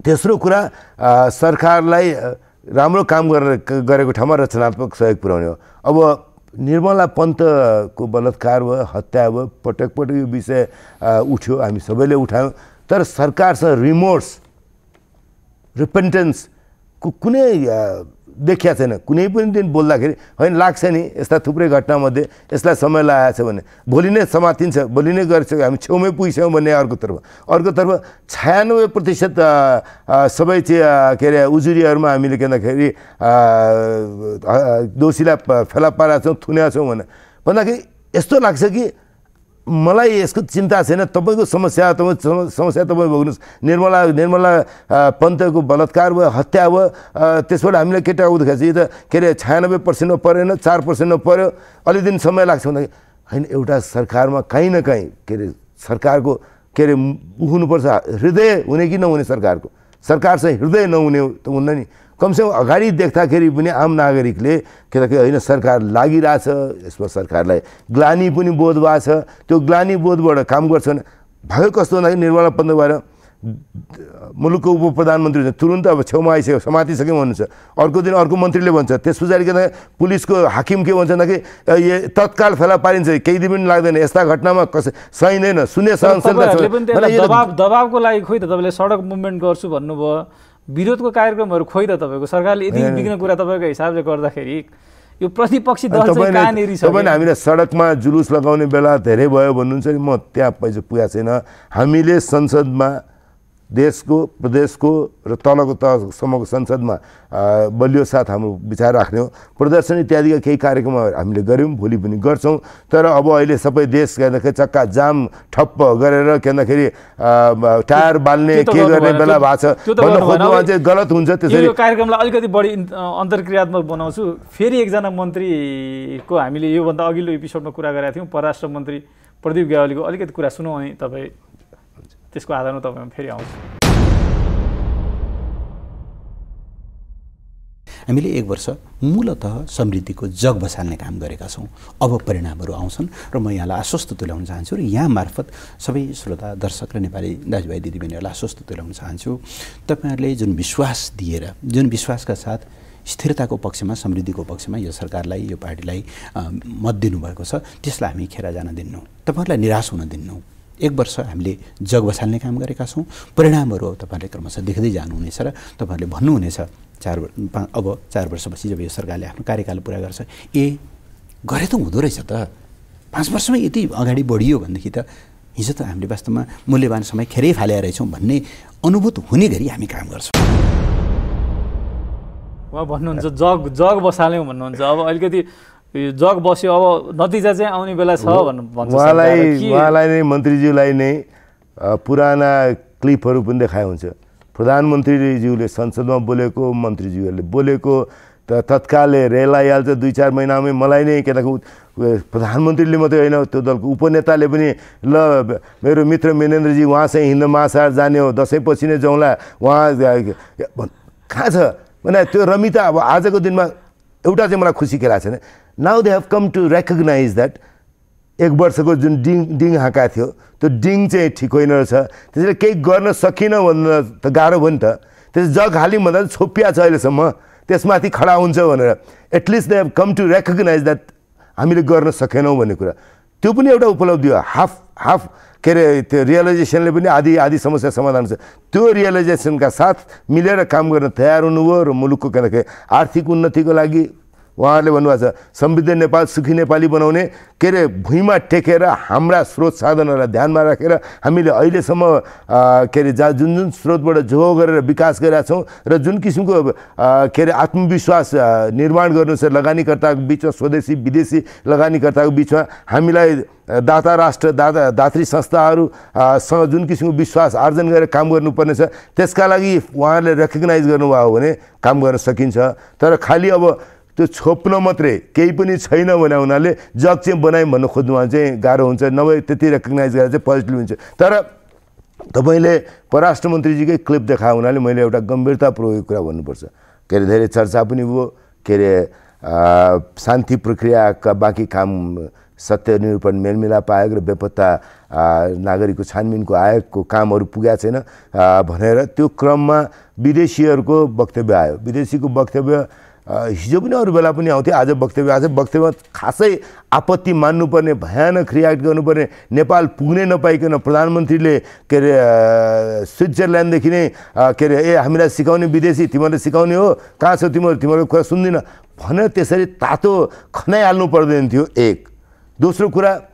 तेस्रो कुरा सरकारलाई राम्रो काम गरेर गरेको ठाउँमा रचनात्मक सहयोग पुर्याउने हो। अब निर्मला पन्तको बलात्कार भयो, हत्या भयो, पटक पटक यो विषय उठ्यो, हामी सबैले उठायौँ, तर सरकारसँग रिमोर्स रिपेन्टेन्सको कुनै देखिया छैन। कुनै पनि दिन बोल्दाखेरि होइन लाग्छ नि यस्ता थुप्रै घटनामध्ये यसलाई समय लागेको छ भने भोलि नै समातिन्छ, भोलि नै गरिसक्यो, हामी छेउमै पुगिसक्यौँ भन्ने। अर्कोतर्फ अर्कोतर्फ छयानब्बे प्रतिशत सबै के अरे उजुरीहरूमा हामीले भन्दाखेरि दोषीलाई फेला पारेका छौँ, थुनेका छौँ भने भन्दाखेरि यस्तो लाग्छ कि मलाई यसको चिन्ता छैन, तपाईँको समस्या तपाईँ समस्या तपाईँ भोग्नुहोस्। निर्मला निर्मला पन्तको बलात्कार भयो, हत्या भयो, त्यसबाट हामीलाई केटा उद्घाटन यो त के अरे छयानब्बे पर्सेन्टमा परेन, चार पर्सेन्टमा पऱ्यो, अलि दिन समय लाग्छ भन्दाखेरि हैन एउटा सरकारमा कहीँ न कहीँ के अरे सरकारको के अरे हुनुपर्छ, हृदय हुने कि नहुने सरकारको, सरकार चाहिँ हृदय नहुने त हुन्न नि। कमसेकम अगाडि देख्दाखेरि पनि आम नागरिकले के अरे हैन सरकार लागिराछ, यसमा सरकारलाई ग्लानी पनि बोध भएको छ, त्यो ग्लानी बोधबाट काम गर्छन्। भयो कस्तो भन्दाखेरि निर्मला पन्ध्र मुलुकको उप प्रधानमन्त्री हुन्छ, तुरुन्त अब छेउमा आइसक्यो, समातिसक्यो भन्नुहुन्छ, अर्को दिन अर्को मन्त्रीले भन्छ, त्यस पछाडि के पुलिसको हाकिम के भन्छ कि तत्काल फेला पारिन्छ, केही दिन पनि लाग्दैन, यस्ता घटनामा कसै सहिँदैन, शून्य दबाब दबाबको लागि। खोइ त तपाईँले सडक मुभमेन्ट गर्छु भन्नुभयो, विरोधको कार्यक्रमहरू खोइ त तपाईँको सरकारले यदि बिग्ने कुरा तपाईँको हिसाबले गर्दाखेरि यो प्रतिपक्षी दल चाहिँ कहाँनेरि छ? तपाईले हामीले सडकमा जुलुस लगाउने बेला धेरै भयो भन्नुहुन्छ नि, म त्यहाँ पैसा पुगेको छैन। हामीले संसदमा देशको प्रदेशको र तलको तहसम्मको संसदमा बलियो साथ हाम्रो विचार राख्ने हो, प्रदर्शन इत्यादिका केही कार्यक्रमहरू हामीले गऱ्यौँ, भोलि पनि गर्छौँ। तर अब अहिले सबै देश के चक्का जाम ठप्प गरेर के भन्दाखेरि टायर बाल्ने के गर्ने बेला भएको छ भन्न खोज्नु अझै गलत हुन्छ। त्यसरी कार्यक्रमलाई अलिकति बढी अन्तर्क्रियात्मक बनाउँछु। फेरि एकजना मन्त्रीको हामीले योभन्दा अघिल्लो एपिसोडमा कुरा गरेका थियौँ, परराष्ट्र मन्त्री प्रदीप ग्यावालीको अलिकति कुरा सुनौँ अनि तपाईँ त्यसको आधारमा तपाईँ फेरि आउँछु। हामीले एक वर्ष मूलतः समृद्धिको जग बसाल्ने काम गरेका छौँ, अब परिणामहरू आउँछन् र म यहाँलाई आश्वस्त तुल्याउन चाहन्छु र यहाँ मार्फत सबै श्रोता दर्शक र नेपाली दाजुभाइ दिदीबहिनीहरूलाई आश्वस्त तुल्याउन चाहन्छु। तपाईँहरूले जुन विश्वास दिएर, जुन विश्वासका साथ स्थिरताको पक्षमा, समृद्धिको पक्षमा यो सरकारलाई, यो पार्टीलाई मत दिनुभएको छ, त्यसलाई हामी खेर जान दिन्नौँ, तपाईँहरूलाई निराश हुन दिन्नौँ। एक वर्ष हामीले जग बसाल्ने काम गरेका छौँ, परिणामहरू तपाईँहरूले क्रमशः देख्दै जानुहुनेछ र तपाईँहरूले भन्नुहुनेछ चार अब चार वर्षपछि जब यो सरकारले आफ्नो कार्यकाल पुरा गर्छ, ए गरे त हुँदो रहेछ त, पाँच वर्षमै यति अगाडि बढियो भनेदेखि त हिजो त हामीले वास्तवमा मूल्यवान समय खेरै फालेका रहेछौँ भन्ने अनुभूत हुने गरी हामी काम गर्छौँ। उहाँ भन्नुहुन्छ जग जग बसाल्यौँ भन्नुहुन्छ, अब अलिकति यो जग बस्यो, अब नतिजा चाहिँ आउने बेला छ भन्नु भन्छ। उहाँलाई उहाँलाई नै मन्त्रीज्यूलाई नै पुराना क्लिपहरू पनि देखाए हुन्छ, प्रधानमन्त्रीज्यूले संसदमा बोलेको, मन्त्रीज्यूहरूले बोलेको, त तत्कालले रेला हाल्छ दुई चार महिनामै। मलाई नै के प्रधानमन्त्रीले मात्रै होइन, त्यो दलको उपनेताले पनि ल मेरो मित्र मिनेन्द्रजी उहाँ चाहिँ हिन्द महासागर जाने हो, दसैँपछि नै जाउँला, उहाँ कहाँ छ भने त्यो रमिता। अब आजको दिनमा एउटा चाहिँ मलाई खुसी के लाग्छ, now they have come to recognise that एक वर्षको जुन डिङ डिङ हाँका थियो त्यो डिङ चाहिँ ठिक होइन रहेछ, त्यसले केही गर्न सकिनँ भन्न त गाह्रो भयो नि त। त्यस जग हाल्यौँ भन्दा छोपिया छ अहिलेसम्म, त्यसमाथि खडा हुन्छ भनेर at least they have come to recognise that हामीले गर्न सकेनौँ भन्ने कुरा, त्यो पनि एउटा उपलब्धि हो। हाफ हाफ के अरे त्यो रियलाइजेसनले पनि आधी आधी समस्या समाधान छ। त्यो रियलाइजेसनका साथ मिलेर काम गर्न तयार हुनुभयो र मुलुकको के अरे आर्थिक उन्नतिको लागि उहाँहरूले भन्नुभएको छ समृद्ध नेपाल, सुखी नेपाली बनाउने के अरे भुइँमा टेकेर हाम्रा स्रोत साधनहरूलाई ध्यानमा राखेर हामीले अहिलेसम्म के अरे जहाँ जुन जुन स्रोतबाट जोहो गरेर विकास गरेका छौँ र जुन किसिमको के अरे आत्मविश्वास निर्माण गर्नु छ लगानीकर्ताको बिचमा, स्वदेशी विदेशी लगानीकर्ताको बिचमा, हामीलाई दाता राष्ट्र दाता दात्री संस्थाहरूसँग जुन किसिमको विश्वास आर्जन गरेर काम गर्नुपर्नेछ, त्यसका लागि उहाँहरूले रेकग्नाइज गर्नुभयो भने काम गर्न सकिन्छ। तर खालि अब त्यो छोप्न मात्रै केही पनि छैन भने हुनाले जग चाहिँ बनायौँ भन्नु खोज्नुमा चाहिँ गाह्रो हुन्छ, नभए त्यति रेकग्नाइज गरेर चाहिँ पोजिटिभ हुन्छ। तर तपाईँले परराष्ट्र मन्त्रीजीकै क्लिप देखाए हुनाले मैले एउटा गम्भीरतापूर्वक कुरा भन्नुपर्छ, के अरे धेरै चर्चा पनि भयो के अरे शान्ति प्रक्रियाका बाँकी काम सत्य निरूपण मेलमिलाप आयोग र बेपत्ता नागरिकको छानबिनको आयोगको कामहरू पुगेको छैन भनेर। त्यो क्रममा विदेशीहरूको वक्तव्य आयो, विदेशीको वक्तव्य हिजो पनि अरू बेला पनि आउँथ्यो, आज वक्तव्य आज वक्तव्यमा खासै आपत्ति मान्नुपर्ने, भयानक रियाक्ट गर्नुपर्ने, नेपाल पुग्नै नपाइकन प्रधानमन्त्रीले के अरे स्विजरल्यान्डदेखि नै के अरे ए हामीलाई सिकाउने विदेशी, तिमीहरूले सिकाउने हो, कहाँ छ तिमीहरू, तिमीहरूको कुरा सुन्दिनँ भनेर त्यसरी तातो खनाइहाल्नु पर्दैन थियो। एक दोस्रो कुरा,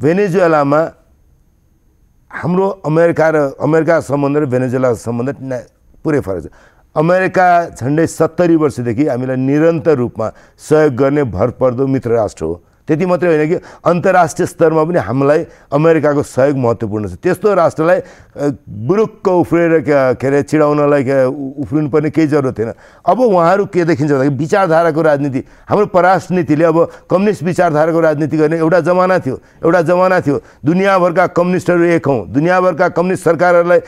भेनेजुएलामा हाम्रो अमेरिका र अमेरिका सम्बन्ध र भेनेजुएलाको सम्बन्ध पुरै फरक छ। अमेरिका झन्डै सत्तरी वर्षदेखि हामीलाई निरन्तर रूपमा सहयोग गर्ने भरपर्दो मित्र राष्ट्र हो, त्यति मात्रै होइन कि अन्तर्राष्ट्रिय स्तरमा पनि हामीलाई अमेरिकाको सहयोग महत्त्वपूर्ण छ। त्यस्तो राष्ट्रलाई बुरुक्क उफ्रेर के अरे चिडाउनलाई उफ्रिनु पर्ने केही जरुरत थिएन। अब उहाँहरू के देखिन्छ भन्दाखेरि विचारधाराको राजनीति, हाम्रो परराष्ट्र नीतिले अब कम्युनिस्ट विचारधाराको राजनीति गर्ने एउटा जमाना थियो एउटा जमाना थियो दुनियाँभरका कम्युनिस्टहरू एक हौँ, दुनियाँभरका कम्युनिस्ट सरकारहरूलाई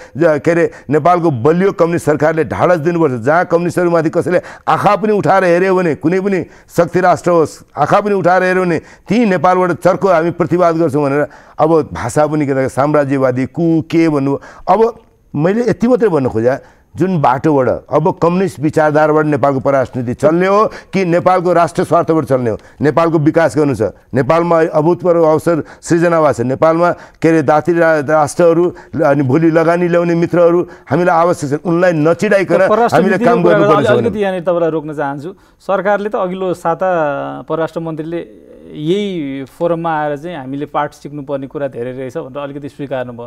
के अरे नेपालको बलियो कम्युनिस्ट सरकारले ढाडस दिनुपर्छ। जहाँ कम्युनिस्टहरूमाथि कसैले आँखा पनि उठाएर हेऱ्यो भने, कुनै पनि शक्ति राष्ट्र होस् आँखा पनि उठाएर हेऱ्यो भने ती नेपालबाट चर्को हामी प्रतिवाद गर्छौँ भनेर अब भाषा पनि के साम्राज्यवादी कु के भन्नु। अब मैले यति मात्रै भन्न खोजेँ, जुन बाटोबाट अब कम्युनिस्ट विचारधाराबाट नेपालको परराष्ट्र नीति चल्ने हो कि नेपालको राष्ट्र स्वार्थबाट चल्ने हो, नेपालको विकास गर्नु छ, नेपालमा अभूतपूर्व अवसर सृजना भएको छ, नेपालमा के अरे दाती राष्ट्रहरू अनि भोलि लगानी ल्याउने मित्रहरू हामीलाई आवश्यक छ, उनलाई नचिडाइकन हामीले काम गर्नुपर्छ। अलिकति यहाँनिर तपाईँलाई रोक्न चाहन्छु, सरकारले त अघिल्लो साता परराष्ट्र मन्त्रीले यही फोरममा आएर चाहिँ हामीले पाठ सिक्नुपर्ने कुरा धेरै रहेछ भनेर अलिकति स्वीकार्नुभयो,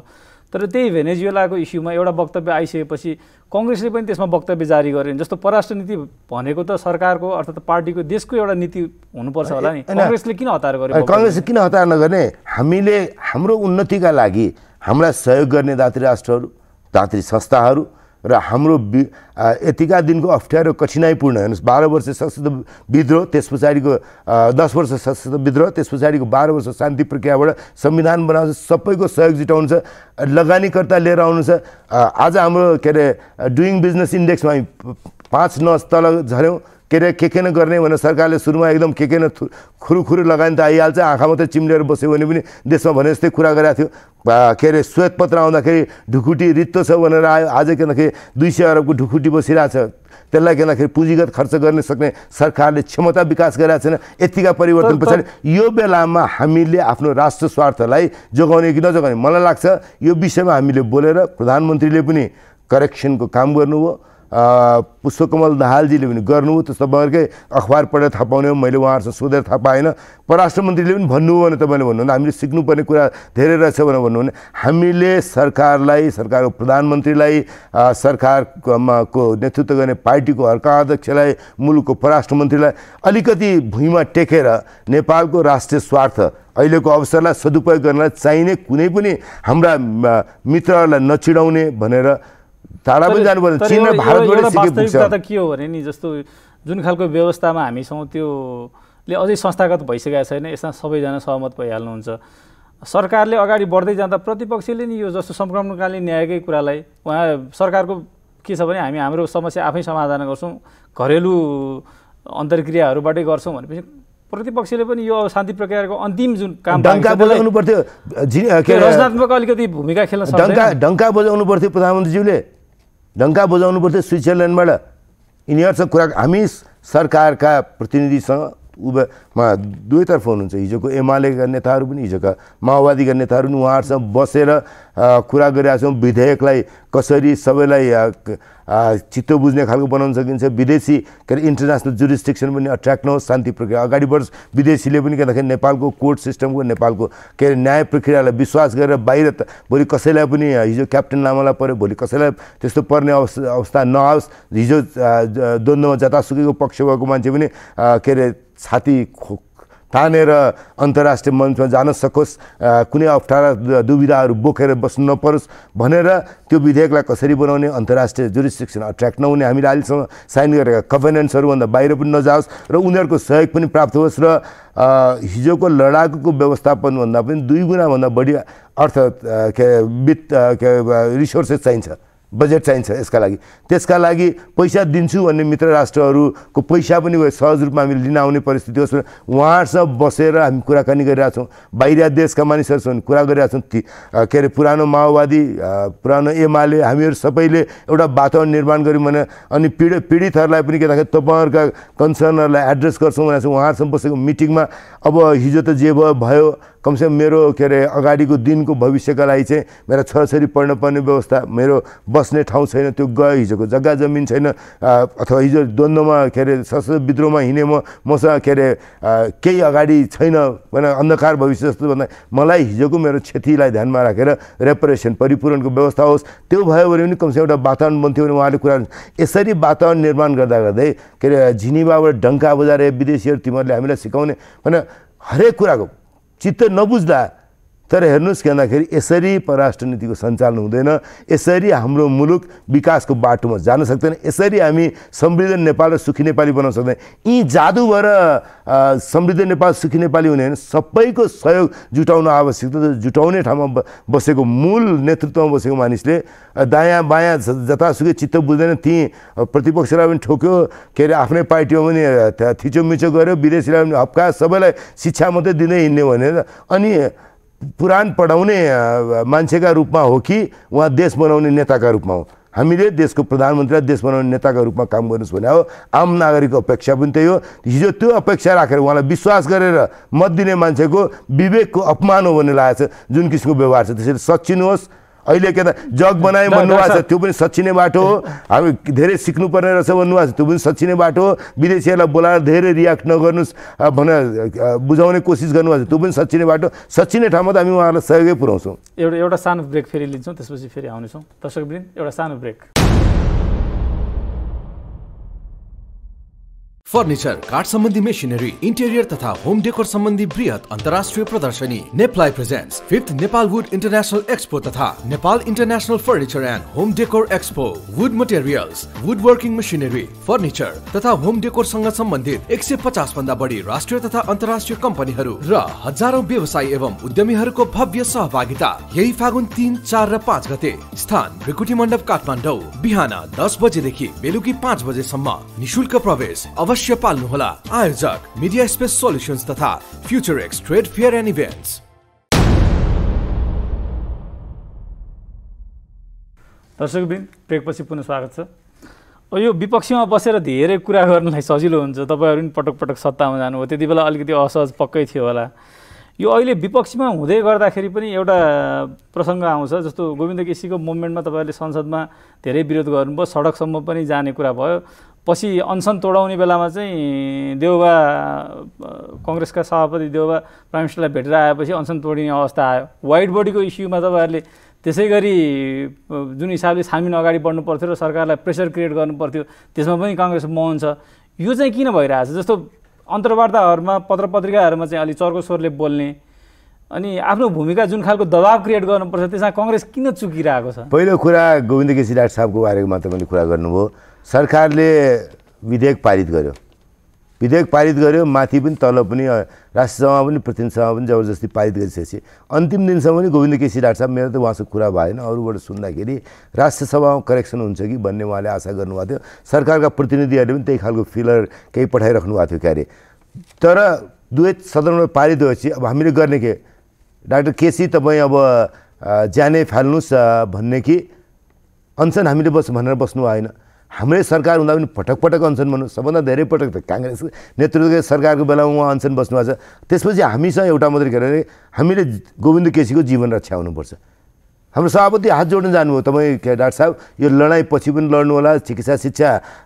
तर त्यही भेनेजुएलाको इस्युमा एउटा वक्तव्य आइसकेपछि कङ्ग्रेसले पनि त्यसमा वक्तव्य जारी गरेन। जस्तो परराष्ट्र नीति भनेको त सरकारको अर्थात् पार्टीको देशको एउटा नीति हुनुपर्छ होला नि, कङ्ग्रेसले किन हतार गर्यो? कङ्ग्रेसले किन हतार नगर्ने? हामीले हाम्रो उन्नतिका लागि हामीलाई सहयोग गर्ने दात्री राष्ट्रहरू, दात्री संस्थाहरू र हाम्रो यतिका दिनको अप्ठ्यारो कठिनाइपूर्ण हेर्नुहोस्, बाह्र वर्ष सशस्त्र विद्रोह, त्यस पछाडिको दस वर्ष सशस्त्र विद्रोह, त्यस पछाडिको बाह्र वर्ष शान्ति प्रक्रियाबाट संविधान बनाउँछ, सबैको सहयोग जुटाउनु छ, लगानीकर्ता लिएर आउनु छ। आज हाम्रो के अरे डुइङ बिजनेस इन्डेक्समा हामी पाँच नस तल झऱ्यौँ। के अरे के के न गर्ने भनेर सरकारले सुरुमा एकदम के के न खुरुखुरु लगानी त आइहाल्छ, आँखा मात्रै चिम्लेर बस्यो भने पनि देशमा भने जस्तै कुरा गरेको थियो। के अरे श्वेतपत्र आउँदाखेरि ढुकुटी रित्तो छ भनेर आयो, आज के भन्दाखेरि दुई सय अरबको ढुकुटी बसिरहेछ। त्यसलाई के भन्दाखेरि पुँजीगत खर्च गर्न सक्ने सरकारले क्षमता विकास गरेका छैन। यतिका परिवर्तन पछाडि यो बेलामा हामीले आफ्नो राष्ट्र स्वार्थलाई जोगाउने कि नजोगाउने, मलाई लाग्छ यो विषयमा हामीले बोलेर प्रधानमन्त्रीले पनि करेक्सनको काम गर्नुभयो, पुष्पकमल दाहालजीले पनि गर्नु, त्यो तपाईँहरूकै अखबार पढेर थाहा पाउने हो, मैले उहाँहरूसँग सोधेर थाहा पाएन। परराष्ट्र मन्त्रीले पनि भन्नुभयो भने तपाईँले भन्नुहुन्न हामीले सिक्नुपर्ने कुरा धेरै रहेछ भनेर भन्नुहुने। हामीले सरकारलाई, सरकारको प्रधानमन्त्रीलाई, सरकारमा को नेतृत्व गर्ने पार्टीको हर्का अध्यक्षलाई, मुलुकको परराष्ट्र मन्त्रीलाई अलिकति भुइँमा टेकेर नेपालको राष्ट्रिय स्वार्थ, अहिलेको अवसरलाई सदुपयोग गर्नलाई चाहिने कुनै पनि हाम्रा मित्रहरूलाई नचिडाउने भनेर टाढा पनि जानु पर्दैन। चीन र भारतबाट वास्तविकता त के हो भने नि, जस्तो जुन खालको व्यवस्थामा हामी छौँ त्योले अझै संस्थागत भइसकेको छैन, यसमा सबैजना सहमत भइहाल्नुहुन्छ। सरकारले अगाडि बढ्दै जाँदा प्रतिपक्षले नि यो जस्तो संक्रमणकालीन न्यायकै कुरालाई उहाँ सरकारको के छ भने हामी हाम्रो समस्या आफै समाधान गर्छौँ, घरेलु अन्तर्क्रियाहरूबाटै गर्छौँ भनेपछि प्रतिपक्षले पनि यो शान्ति प्रक्रियाको अन्तिम जुन काम डङ्का बजाउनु पर्थ्यो, रचनात्मक अलिकति भूमिका खेल्न सक्छ। डङ्का डङ्का बजाउनु पर्थ्यो, प्रधानमन्त्रीज्यूले डङ्का बजाउनु पर्थ्यो स्विजरल्यान्डबाट। यिनीहरूसँग कुरा हामी सरकारका प्रतिनिधिसँग उमा दुवैतर्फ हुनुहुन्छ, हिजोको एमालेका नेताहरू पनि, हिजोका माओवादीका नेताहरू पनि, उहाँहरूसँग बसेर कुरा गरिरहेका छौँ विधेयकलाई कसरी सबैलाई चित्तो बुझ्ने खालको बनाउन सकिन्छ, विदेशी के अरे इन्टरनेसनल जुरिस्डिक्सन पनि अट्र्याक्ट नहोस्, शान्ति प्रक्रिया अगाडि बढोस्। विदेशीले पनि के भन्दाखेरि नेपालको कोर्ट सिस्टमको, नेपालको के अरे न्याय प्रक्रियालाई विश्वास गरेर बाहिर त भोलि कसैलाई पनि, हिजो क्याप्टन लामालाई पऱ्यो भोलि कसैलाई त्यस्तो पर्ने अवस्था अवस्था नआओस्। हिजो द्वन्द्वमा जतासुकैको पक्ष भएको मान्छे पनि के अरे छाती खो तानेर अन्तर्राष्ट्रिय मञ्चमा जान सकोस्, कुनै अप्ठ्यारा दुविधाहरू बोकेर बस्नु नपरोस् भनेर त्यो विधेयकलाई कसरी बनाउने, अन्तर्राष्ट्रिय जुरिस्डिक्सन अट्र्याक्ट नहुने, हामीले अहिलेसम्म साइन गरेका कभेनेन्ट्सहरूभन्दा बाहिर पनि नजाओस् र उनीहरूको सहयोग पनि प्राप्त होस्। र हिजोको लडाकुको व्यवस्थापनभन्दा पनि दुई गुणाभन्दा बढी अर्थ के वित्त के रिसोर्सेस चाहिन्छ, बजेट चाहिन्छ यसका लागि। त्यसका लागि पैसा दिन्छु भन्ने मित्र राष्ट्रहरूको पैसा पनि सहज रूपमा हामीले लिन आउने परिस्थिति होस्। उहाँहरूसँग बसेर हामी कुराकानी गरिरहेको छौँ, बाहिर देशका मानिसहरूसँग कुरा गरिरहेको छौँ। ती के अरे पुरानो माओवादी, पुरानो एमाले, हामीहरू सबैले एउटा वातावरण निर्माण गऱ्यौँ भने अनि पीड पीडितहरूलाई पनि के भन्दाखेरि तपाईँहरूका कन्सर्नहरूलाई एड्रेस गर्छौँ भनेर चाहिँ उहाँहरूसँग बसेको मिटिङमा। अब हिजो त जे भयो भयो, कमसेकम मेरो के अरे अगाडिको दिनको भविष्यका लागि चाहिँ मेरा छोराछोरी पढ्न पर्ने व्यवस्था, मेरो बस्ने ठाउँ छैन, त्यो गयो, हिजोको जग्गा जमिन छैन, अथवा हिजो द्वन्द्वमा के अरे सशस्त्र विद्रोहमा हिँडे म मसँग के अरे केही अगाडि छैन भने अन्धकार भविष्य जस्तो भन्दा मलाई हिजोको मेरो क्षतिलाई ध्यानमा राखेर रेपरेसन परिपूरणको व्यवस्था होस्। त्यो भयो भने पनि कमसेकम एउटा वातावरण बन्थ्यो भने उहाँले कुरा। यसरी वातावरण निर्माण गर्दा गर्दै के अरे झिनिबाबाट डङ्का बजाएर विदेशीहरू तिमीहरूले हामीलाई सिकाउने भने हरेक कुराको चित्त नबुझ्दा तर हेर्नुस् भन्दाखेरि यसरी परराष्ट्र नीतिको सञ्चालन हुँदैन, यसरी हाम्रो मुलुक विकासको बाटोमा जान सक्दैन, यसरी हामी समृद्ध नेपाल र सुखी नेपाली बनाउन सक्दैन। यी जादु भएर समृद्ध नेपाल सुखी नेपाली हुने हैन, सबैको सहयोग जुटाउन आवश्यकता छ। जुटाउने ठाउँमा बसेको मूल नेतृत्वमा बसेको मानिसले दायाँ बायाँ जतासुकै चित्त बुझ्दैन, ती प्रतिपक्षलाई पनि ठोक्यो, के अरे आफ्नै पार्टीमा पनि थिचोमिचो गर्यो, विदेशीलाई पनि हप्का, सबैलाई शिक्षा मात्रै दिँदै हिँड्ने भनेर। अनि पुराण पढाउने मान्छेका रूपमा हो कि वहाँ देश बनाउने नेताका रूपमा हो? हामीले देशको प्रधानमन्त्री देश बनाउने नेताका रूपमा काम गर्नुस् भने हो। आम नागरिकको अपेक्षा पनि त्यही हो। हिजो त्यो अपेक्षा राखेर उहाँलाई विश्वास गरेर मत दिने मान्छेको विवेकको अपमान हो भन्ने लागेको छ जुन किसिमको व्यवहार छ। त्यसैले सच्चिनुहोस्। अहिले के त जग बनाए भन्नुभएको छ, त्यो पनि सच्चिने बाटो हो। हामी धेरै सिक्नुपर्ने रहेछ भन्नुभएको छ, त्यो पनि सच्चिने बाटो हो। विदेशीहरूलाई बोलाएर धेरै रियाक्ट नगर्नुहोस् भनेर बुझाउने कोसिस गर्नुभएको छ, त्यो पनि सच्चिने बाटो। सच्चिने ठाउँमा त हामी उहाँहरूलाई सहयोगै पुऱ्याउँछौँ। एउटा एउटा सानो ब्रेक फेरि लिन्छौँ, त्यसपछि फेरि आउनेछौँ। दर्शकवृन्द, एउटा सानो ब्रेक। फर्निचर, काठ संबंधी मेशिनरी, इंटेरियर तथा होम डेकोर संबंधी बृहत अंतरराष्ट्रीय प्रदर्शनी नेप्लाई presents fifth Nepal wood international expo तथा Nepal international furniture and home decor expo. Wood materials, wood working machinery, furniture तथा होम डेकोर संग संबंधित एक सौ पचास भन्दा बढी राष्ट्रिय तथा अंतरराष्ट्रीय कंपनी र हजारौं व्यवसायी एवं उद्यमी भव्य सहभागिता यही फागुन तीन, चार र पाँच गते। स्थान भ्रिकुटी मण्डप काठमाडौँ। बिहान दस बजेदेखि बेलुकी पाँच बजेसम्म निशुल्क प्रवेश अवश्य पाल्नु होला। आयोजक मीडिया स्पेस सोल्युशन्स तथा future X trade fair and events. दर्शकवृन्द, ब्रेकपछि पुनः स्वागत छ। यो विपक्षीमा बसेर धेरै कुरा गर्नलाई सजिलो हुन्छ, तपाईँहरू पनि पटक पटक सत्तामा जानुभयो, त्यति बेला अलिकति असहज पक्कै थियो होला। यो अहिले विपक्षमा हुँदै गर्दाखेरि पनि एउटा प्रसङ्ग आउँछ, जस्तो गोविन्द केसीको मुभमेन्टमा तपाईँहरूले संसदमा धेरै विरोध गर्नुभयो, सडकसम्म पनि जाने कुरा भयो। पछि अनसन तोडाउने बेलामा चाहिँ देउवा, कङ्ग्रेसका सभापति देउवा प्राइम मिनिस्टरलाई भेटेर आएपछि अनसन तोडिने अवस्था आयो। वाइड बडीको इस्युमा तपाईँहरूले त्यसै गरी जुन हिसाबले छानबिन अगाडि बढ्नु पर्थ्यो र सरकारलाई प्रेसर क्रिएट गर्नु पर्थ्यो, त्यसमा पनि काङ्ग्रेस मौन छ। यो चाहिँ किन भइरहेछ? जस्तो अन्तर्वार्ताहरूमा, पत्र पत्रिकाहरूमा चाहिँ अलिक चर्को स्वरले बोल्ने अनि आफ्नो भूमिका जुन खालको दबाव क्रिएट गर्नुपर्छ, त्यसमा कङ्ग्रेस किन चुकिरहेको छ? पहिलो कुरा, गोविन्द केसी डाक्टर साहबको बारेमा तपाईँले कुरा गर्नुभयो। सरकारले विधेयक पारित गर्यो, विधेयक पारित गर्यो, माथि पनि तल पनि राष्ट्रसभा पनि प्रतिनिधिसभा पनि जबरजस्ती पारित गरिसकेपछि अन्तिम दिनसम्म पनि गोविन्द केसी डाक्टर साहब, मेरो त उहाँसँग कुरा भएन, अरूबाट सुन्दाखेरि राष्ट्रसभामा करेक्सन हुन्छ कि भन्ने उहाँले आशा गर्नुभएको थियो। सरकारका प्रतिनिधिहरूले पनि त्यही खालको फिलर केही पठाइराख्नु भएको थियो क्यारे। तर दुवै सदनमा पारित भएपछि अब हामीले गर्ने के? डाक्टर केसी तपाईँ अब जानै फाल्नुहोस् भन्ने कि अनसन हामीले बस भनेर बस्नु आएन। हाम्रै सरकार हुँदा पनि पटक पटक अनसन भन्नु, सबभन्दा धेरै पटक त काङ्ग्रेस नेतृत्वको सरकारको बेलामा उहाँ अनसन बस्नु भएको छ। त्यसपछि हामीसँग एउटा मात्रै के अरे, हामीले गोविन्द केसीको जीवन रक्षा हुनुपर्छ। हाम्रो सभापति हात जोड्न जानुभयो, तपाईँ डाक्टर साहब यो लडाइँ पछि पनि लड्नु होला, चिकित्सा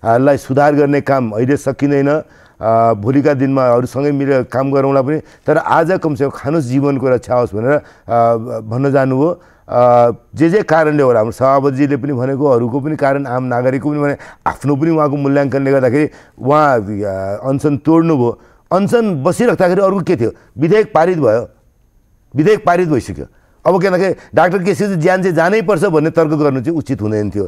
शिक्षालाई सुधार गर्ने काम अहिले सकिँदैन, भोलिका दिनमा अरूसँगै मिलेर काम गरौँला पनि, तर आज कमसेकम खानुस्, जीवनको रक्षा होस् भनेर भन्न जानुभयो। जे जे कारणले होला, हाम्रो सभापतिजीले पनि भनेको, अरूको पनि कारण, आम नागरिकको पनि भने, आफ्नो पनि उहाँको मूल्याङ्कनले गर्दाखेरि उहाँ अनसन तोड्नुभयो। अनसन बसिराख्दाखेरि अरू के थियो? विधेयक पारित भयो, विधेयक पारित भइसक्यो। अब के भन्दाखेरि डाक्टर केसी चाहिँ ज्यान चाहिँ जानैपर्छ भन्ने तर्क गर्नु चाहिँ उचित हुँदैन थियो।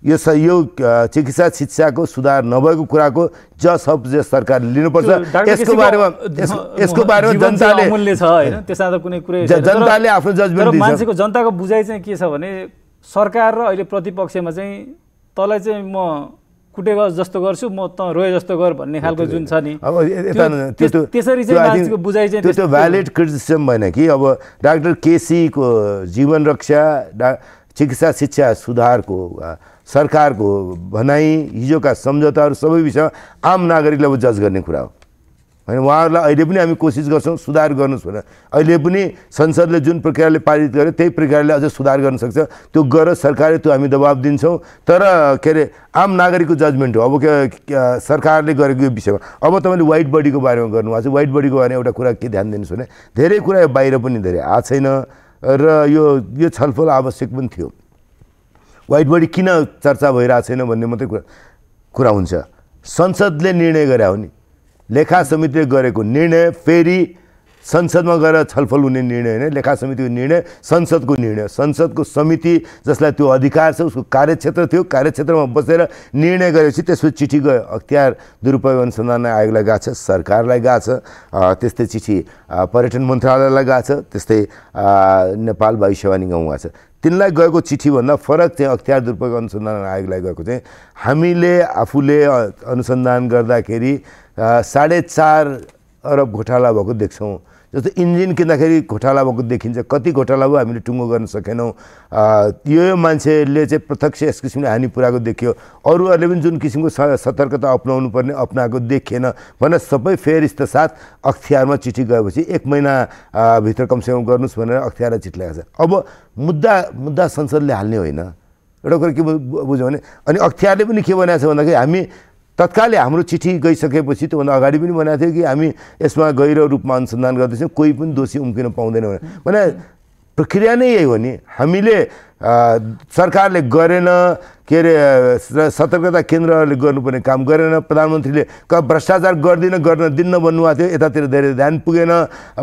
यो सहयोग चिकित्सा शिक्षाको सुधार नभएको कुराको ज सब जे सरकारले लिनुपर्छ। यसको बारेमा यसको बारेमा जनताले मूल्य छ हैन, त्यसमा त कुनै कुरा जनताले आफ्नो जजमेन्ट दिन्छ। तर मान्छेको, जनताको बुझाइ चाहिँ के छ भने सरकार र अहिले प्रतिपक्षमा चाहिँ तँलाई चाहिँ म कुटेको जस्तो गर्छु, म त रोए जस्तो गर भन्ने खालको जुन छ नि, त्यसरी चाहिँ मान्छेको बुझाइ चाहिँ त्यो भ्यालिड क्रिटिसिजम भएन कि। अब डाक्टर केसीको जीवन रक्षा, चिकित्सा शिक्षा सुधारको सरकारको भनाइ, हिजोका सम्झौताहरू सबै विषयमा आम नागरिकलाई जज गर्ने कुरा हो होइन। उहाँहरूलाई अहिले पनि हामी कोसिस गर्छौँ सुधार गर्नुहोस् भनेर। अहिले पनि संसदले जुन प्रकारले पारित गर्यो त्यही प्रकारले अझ सुधार गर्न सक्छ, त्यो गर सरकारले, त्यो हामी दबाब दिन्छौँ। तर के अरे आम नागरिकको जजमेन्ट हो अब के सरकारले गरेको यो विषयमा। अब तपाईँले वाइड बडीको बारेमा गर्नुभएको छ, वाइड बडीको बारेमा एउटा कुरा के ध्यान दिनुहोस् भने धेरै कुरा बाहिर पनि धेरै आएको छैन र यो यो छलफल आवश्यक पनि थियो। वाइड बडी किन चर्चा भइरहेको छैन भन्ने मात्रै कुरा कुरा हुन्छ। संसदले निर्णय गरे हो नि, लेखा समितिले गरेको निर्णय फेरि संसदमा गएर छलफल हुने निर्णय हैन, लेखा समितिको निर्णय संसदको निर्णय, संसदको समिति जसलाई त्यो अधिकार छ उसको कार्यक्षेत्र थियो, कार्यक्षेत्रमा बसेर निर्णय गरेपछि त्यसपछि चिठी गयो अख्तियार दुरुपयोग अनुसन्धान आयोगलाई गएको छ, सरकारलाई गएको छ, त्यस्तै चिठी पर्यटन मन्त्रालयलाई गएको छ, त्यस्तै नेपाल भविष्यवाणी निगम गएको छ। तिनलाई गएको चिठीभन्दा फरक चाहिँ अख्तियार दुरुपयोग अनुसन्धान आयोगलाई गएको चाहिँ हामीले आफूले अनुसन्धान गर्दाखेरि साढे चार अरब घोटाला भएको देख्छौँ। जस्तो इन्जिन किन्दाखेरि घोटाला भएको देखिन्छ, कति घोटाला भयो हामीले टुङ्गो गर्न सकेनौँ। यो यो मान्छेले चाहिँ प्रत्यक्ष यस किसिमले हानि पुऱ्याएको देखियो, अरूहरूले पनि जुन किसिमको सतर्कता अपनाउनु पर्ने अपनाएको देखिएन भनेर सबै फेरिस्त साथ अख्तियारमा चिठी गएपछि एक महिनाभित्र कमसेकम गर्नुहोस् भनेर अख्तियारलाई चिठी ल्याएको छ। अब मुद्दा मुद्दा संसदले हाल्ने होइन, एउटा कुरा के बुझ्यो भने, अनि अख्तियारले पनि के भनेको छ भन्दाखेरि हामी तत्कालै हाम्रो चिठी गइसकेपछि त्योभन्दा अगाडि पनि भनेको थियो कि हामी यसमा गहिरो रूपमा अनुसन्धान गर्दैछौँ, कोही पनि दोषी उम्किन पाउँदैन भने प्रक्रिया नै यही हो नि। हामीले सरकारले गरेन के अरे सतर्कता केन्द्रहरूले गर्नुपर्ने काम गरेन, प्रधानमन्त्रीले भ्रष्टाचार गर्दिन गर्न दिन्न भन्नुभएको थियो, यतातिर धेरै ध्यान पुगेन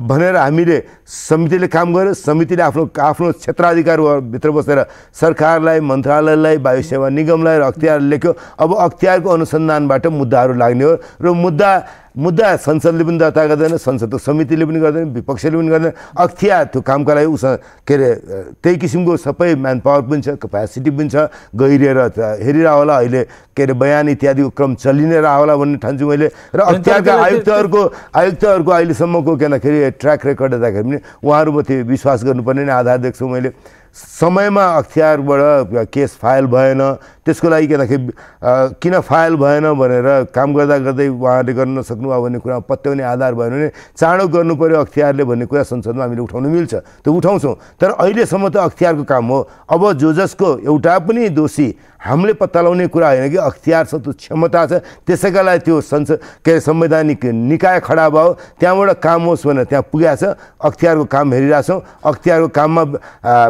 भनेर हामीले समितिले काम गर्यो, समितिले आफ्नो आफ्नो क्षेत्राधिकारभित्र बसेर सरकारलाई, मन्त्रालयलाई, वायु सेवा निगमलाई र अख्तियारले लेख्यो। अब अख्तियारको अनुसन्धानबाट मुद्दाहरू लाग्ने हो र मुद्दा मुद्दा संसदले पनि दर्ता गर्दैन, संसदको समितिले पनि गर्दैन, विपक्षले पनि गर्दैन, अख्तियार त्यो कामका लागि उस के अरे त्यही किसिमको सबै म्यान पावर पनि छ, क्यापेसिटी पनि छ, गहिरिएर हेरिरहेको होला अहिले के अरे बयान इत्यादिको क्रम चलि नै रह होला भन्ने ठान्छु मैले। र अख्तियारका आयुक्तहरूको आयुक्तहरूको अहिलेसम्मको के भन्दाखेरि ट्र्याक रेकर्ड हेर्दाखेरि पनि उहाँहरूप्रति विश्वास गर्नुपर्ने नै आधार देख्छु मैले। समयमा अख्तियारबाट केस फाइल भएन, त्यसको लागि के भन्दाखेरि किन फाइल भएन भनेर काम गर्दा गर्दै उहाँहरूले गर्न नसक्नुभयो भन्ने कुरामा पत्याउने आधार भएन भने चाँडो गर्नुपऱ्यो अख्तियारले भन्ने कुरा संसदमा हामीले उठाउनु मिल्छ, त्यो उठाउँछौँ। तर अहिलेसम्म त अख्तियारको काम हो। अब जो जसको एउटा पनि दोषी हामीले पत्ता लगाउने कुरा होइन कि अख्तियार छ, त्यो क्षमता छ, त्यसैका लागि त्यो संसद के अरे संवैधानिक निकाय खडा भयो, त्यहाँबाट काम होस् भनेर त्यहाँ पुगेको छ। अख्तियारको काम हेरिरहेछौँ, अख्तियारको काममा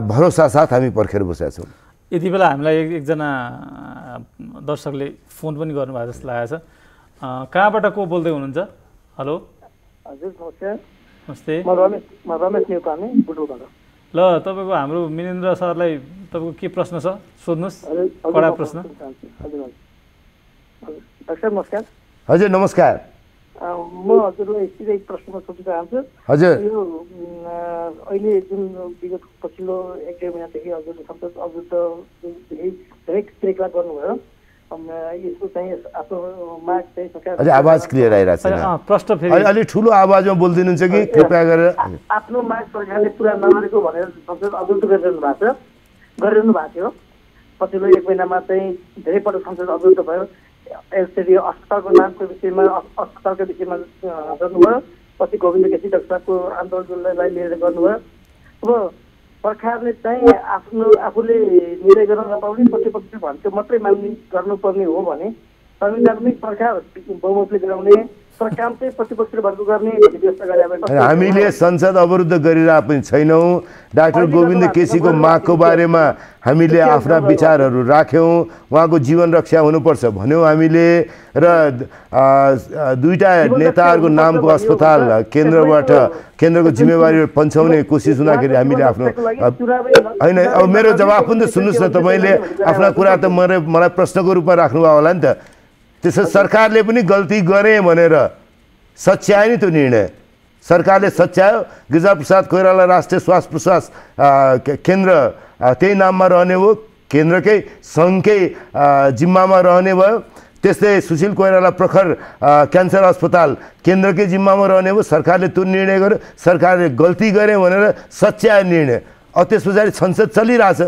भरोसा साथ हामी पर्खेर बसेका छौँ। यति बेला हामीलाई एकजना दर्शकले फोन पनि गर्नुभएको जस्तो लागेको छ, कहाँबाट को बोल्दै हुनुहुन्छ? हेलो, हजुर नमस्ते। नमस्ते, म रमेश म रमेश नेपाली बुटुबाट। ल, तपाईको हाम्रो मिनेन्द्र सरलाई तपाईको के प्रश्न छ सोध्नुस्, कडा प्रश्न। हजुर डाक्टर नमस्कार। हजुर नमस्कार, म हजुरलाई सिधै प्रश्न सोध्न चाहन्छु। हजुर, यो अहिले जुन विगत पछिल्लो एक दुई महिनादेखि हजुरले संसद अवरुद्ध धेरै क्रिया गर्नुभयो, यसको चाहिँ आफ्नो माग चाहिँ सरकार। हजुर आवाज क्लियर आइरहेछ, प्रश्न फेरि अलि ठुलो आवाजमा बोलिदिनुहुन्छ कि कृपया गरेर। आफ्नो माग सरकारले पुरा नगरेको भनेर संसद अवरुद्ध गरिरहनु भएको छ, गरिरहनु भएको थियो। पछिल्लो एक महिनामा चाहिँ धेरै पटक संसद अवरुद्ध भयो, यसरी अस्पतालको नामको विषयमा अस्पतालको विषयमा गर्नुभयो, पछि गोविन्द केसी डाक्टर साहबको आन्दोलनलाई लिएर गर्नुभयो। अब सरकारले चाहिँ आफ्नो आफूले निर्णय गर्न नपाउने प्रतिपक्ष भनेको मात्रै मान्ने गर्नुपर्ने हो भने संविधानमै सरकार बहुमतले गराउने, सरकार चाहिँ प्रतिपक्ष भनेको गर्ने व्यवस्था गरे। हामीले संसद अवरुद्ध गरिरहेका पनि छैनौँ, डाक्टर गोविन्द केसीको मागको बारेमा हामीले आफ्ना विचारहरू राख्यौँ, उहाँको जीवन रक्षा हुनुपर्छ भन्यौँ हामीले, र दुईवटा नेताहरूको नामको अस्पताल केन्द्रबाट केन्द्रको जिम्मेवारी पन्छाउने कोसिस हुँदाखेरि हामीले आफ्नो होइन। अब मेरो जवाब पनि त सुन्नुहोस् न, तपाईँले आफ्ना कुरा त मलाई मलाई प्रश्नको रूपमा राख्नुभयो होला नि त। त्यसो सरकारले पनि गल्ती गरे भनेर सच्यायो नि, त्यो निर्णय सरकारले सच्यायो। गिरिजाप्रसाद कोइराला राष्ट्रिय श्वास प्रश्वास केन्द्र त्यही नाममा रहने हो, केन्द्रकै सङ्घकै जिम्मामा रहने भयो। त्यस्तै सुशील कोइराला प्रखर क्यान्सर अस्पताल केन्द्रकै जिम्मामा रहने हो, सरकारले त्यो निर्णय गर्यो, सरकारले गल्ती गरे भनेर सच्यायो निर्णय। अब त्यस पछाडि संसद चलिरहेछ,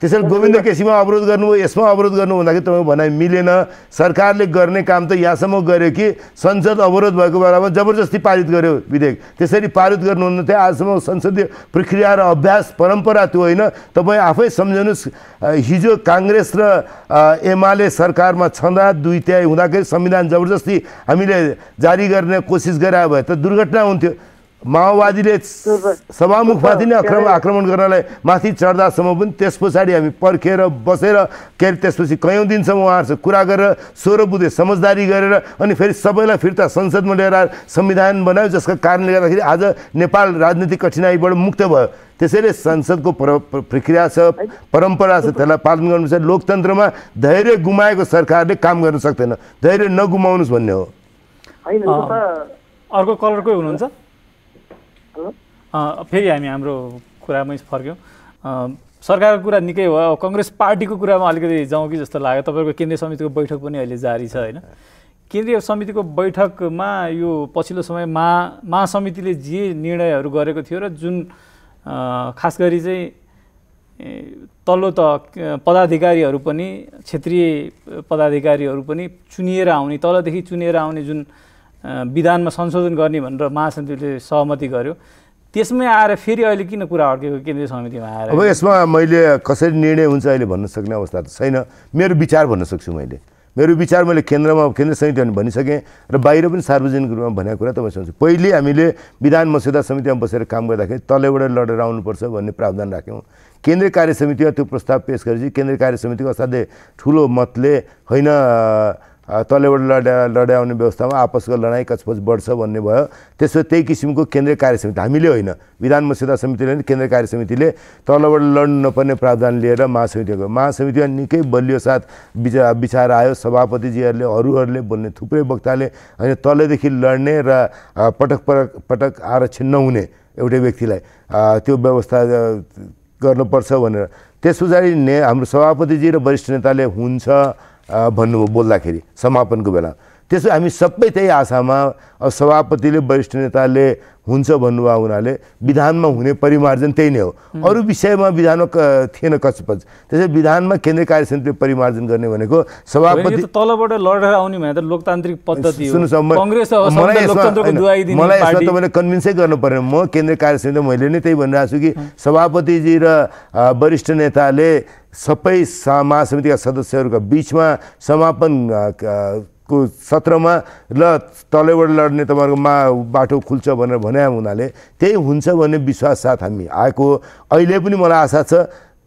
त्यसैले गोविन्द केसीमा अवरोध गर्नुभयो, यसमा अवरोध गर्नु हुँदाखेरि तपाईँको भनाइ मिलेन। सरकारले गर्ने काम त यहाँसम्म गर्यो कि संसद अवरोध भएको बेलामा जबरजस्ती पारित गर्यो विधेयक, त्यसरी पारित गर्नुहुन्न थियो। आजसम्म संसदीय प्रक्रिया र अभ्यास परम्परा त्यो होइन, तपाईँ आफै सम्झनुहोस्। हिजो काङ्ग्रेस र एमाले सरकारमा छँदा दुई तिहाई हुँदाखेरि संविधान जबरजस्ती हामीले जारी गर्ने कोसिस गरायो भए त दुर्घटना हुन्थ्यो। माओवादीले सभामुखमाथि आक्रमण आक्रमण गर्नलाई माथि चढ्दासम्म पनि त्यस पछाडि हामी पर्खेर बसेर के अरे त्यसपछि कयौं दिनसम्म उहाँहरुसँग कुरा गरेर सोह्र बुधे समझदारी गरेर अनि फेरि सबैलाई फिर्ता संसदमा लिएर संविधान बनायो, जसका कारणले गर्दाखेरि आज नेपाल राजनीतिक कठिनाइबाट मुक्त भयो। त्यसैले संसदको प्रक्रिया छ, परम्परा छ, त्यसलाई पालन गर्नुपर्छ। लोकतन्त्रमा धैर्य गुमाएको सरकारले काम गर्न सक्दैन, धैर्य नगुमाउनुस् भन्ने हो। हैन त अर्को कलरकै हुनुहुन्छ। फेरि हामी हाम्रो कुरामै फर्क्यौँ। सरकारको कुरा निकै भयो, कांग्रेस पार्टीको कुरामा अलिकति जाउँ कि जस्तो लाग्यो। तपाईहरुको केन्द्रीय समितिको बैठक पनि अहिले जारी छ हैन? केन्द्रीय समितिको बैठकमा यो पछिल्लो समय महासमितिले जे निर्णयहरू गरेको थियो र जुन खास गरी चाहिँ तल्लो त पदाधिकारीहरू पनि, क्षेत्रीय पदाधिकारीहरू पनि चुनिएर आउने, तलदेखि चुनिएर आउने जुन विधानमा संशोधन गर्ने भनेर महासमितिले सहमति गर्यो, त्यसमै आएर फेरि अहिले किन कुरा अड्केको केन्द्रीय समितिमा आएर? अब यसमा मैले कसरी निर्णय हुन्छ अहिले भन्न सक्ने अवस्था त छैन। मेरो विचार भन्न सक्छु। मैले मेरो विचार मैले केन्द्रमा केन्द्रीय समितिमा भनिसकेँ र बाहिर पनि सार्वजनिक रूपमा भनेको कुरा तपाईँ सुन्छु। पहिले हामीले विधान मस्यौदा समितिमा बसेर काम गर्दाखेरि तलैबाट लडेर आउनुपर्छ भन्ने प्रावधान राख्यौँ। केन्द्रीय कार्य समितिमा त्यो प्रस्ताव पेश गरेपछि केन्द्रीय कार्य समितिको असाध्यै ठुलो मतले होइन तलैबाट लड्या लड्याउने व्यवस्थामा आपसको लडाई कचपच बढ्छ भन्ने भयो। त्यसो त्यही किसिमको केन्द्रीय कार्य समिति हामीले होइन, विधान मस्यौदा समितिले केन्द्रीय कार्य समितिले तलबाट लड्नु नपर्ने प्रावधान लिएर महासमितिको महासमितिमा निकै बलियो साथ विचार विचार आयो। सभापतिजीहरूले अरूहरूले बोल्ने थुप्रै वक्ताले होइन तलदेखि लड्ने र पटक पटक पटक आरक्षण नहुने एउटै व्यक्तिलाई त्यो व्यवस्था गर्नुपर्छ भनेर। त्यस पछाडि ने हाम्रो सभापतिजी र वरिष्ठ नेताले हुन्छ भन्नुभयो बोल्दाखेरि समापनको बेला। त्यसो हामी सबै त्यही आशामा सभापतिले वरिष्ठ नेताले हुन्छ भन्नुभयो हुनाले विधानमा हुने परिमार्जन त्यही नै हो। अरू विषयमा विधानमा थिएन कचपच। त्यसै विधानमा केन्द्रीय कार्य समितिले परिमार्जन गर्ने भनेको सभापति तलबाट लडेर आउने भने त लोकतान्त्रिक पद्धति हो। कांग्रेस त लोकतन्त्रको दुहाई दिने पार्टी। मलाई यसमा तपाईले कन्भिन्सै गर्नु पर्दैन। म केन्द्रीय कार्य समितिमा मैले नै त्यही भनिरहेको छु कि सभापतिजी र वरिष्ठ नेताले सबै महासमितिका सदस्यहरूका बीचमा समापन को सत्रमा ल तलैबाट लड्ने तपाईँहरूको मा बाटो खुल्छ भनेर भने हुनाले त्यही हुन्छ भन्ने विश्वास साथ हामी आएको। अहिले पनि मलाई आशा छ,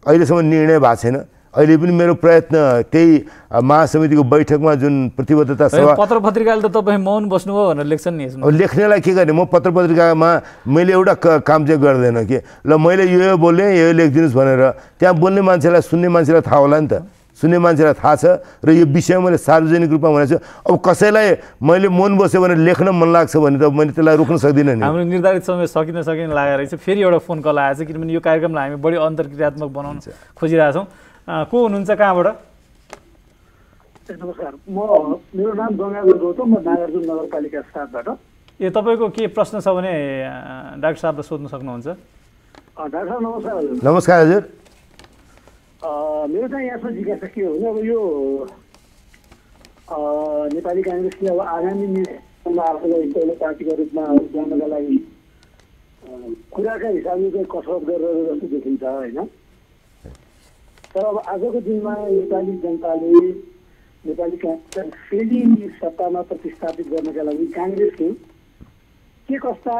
अहिलेसम्म निर्णय भएको छैन। अहिले पनि मेरो प्रयत्न त्यही महासमितिको बैठकमा जुन प्रतिबद्धता सभा पत्र पत्रिकाले त तपाईँ मौन बस्नुभयो भनेर लेख्छन् नि, यसमा लेख्नेलाई के गर्ने? म पत्र पत्रिकामा मैले एउटा काम चाहिँ गर्दैन कि ल मैले यो यो बोलेँ, यो लेखिदिनुहोस् भनेर। त्यहाँ बोल्ने मान्छेलाई सुन्ने मान्छेलाई थाहा होला नि त, सुन्ने मान्छेलाई थाहा छ र यो विषय मैले सार्वजनिक रूपमा भनेको छु। अब कसैलाई मैले मन बस्यो भने लेख्न मन लाग्छ भने त मैले त्यसलाई रोक्न सक्दिनँ नि। हाम्रो निर्धारित समय सकिन सकिन लागेर चाहिँ फेरि एउटा फोन कल आएछ, किनभने यो कार्यक्रमलाई हामी बढी अन्तर्क्रियात्मक बनाउन खोजिरहेछौँ। को हुनुहुन्छ, कहाँबाट? नमस्कार, म मेरो नाम गङ्गाधर गौतम, म नागार्जुन नगरपालिका सातबाट। ए तपाईँको के प्रश्न छ भने डाक्टर साहबले सोध्न सक्नुहुन्छ। डाक्टर साहब नमस्कार। नमस्कार हजुर। मेरो चाहिँ यहाँसम्म जिज्ञासा के हो भने अब यो नेपाली काङ्ग्रेसले अब आगामी निर्वाचनमा आफूलाई पहिलो पार्टीको रूपमा जानको लागि कुराका हिसाबले चाहिँ कसरत गरेर जस्तो देखिन्छ होइन? तर अब आजको दिनमा नेपाली जनताले नेपाली काङ्ग्रेस फेरि सत्तामा प्रतिस्थापित गर्नका लागि काङ्ग्रेसले के कस्ता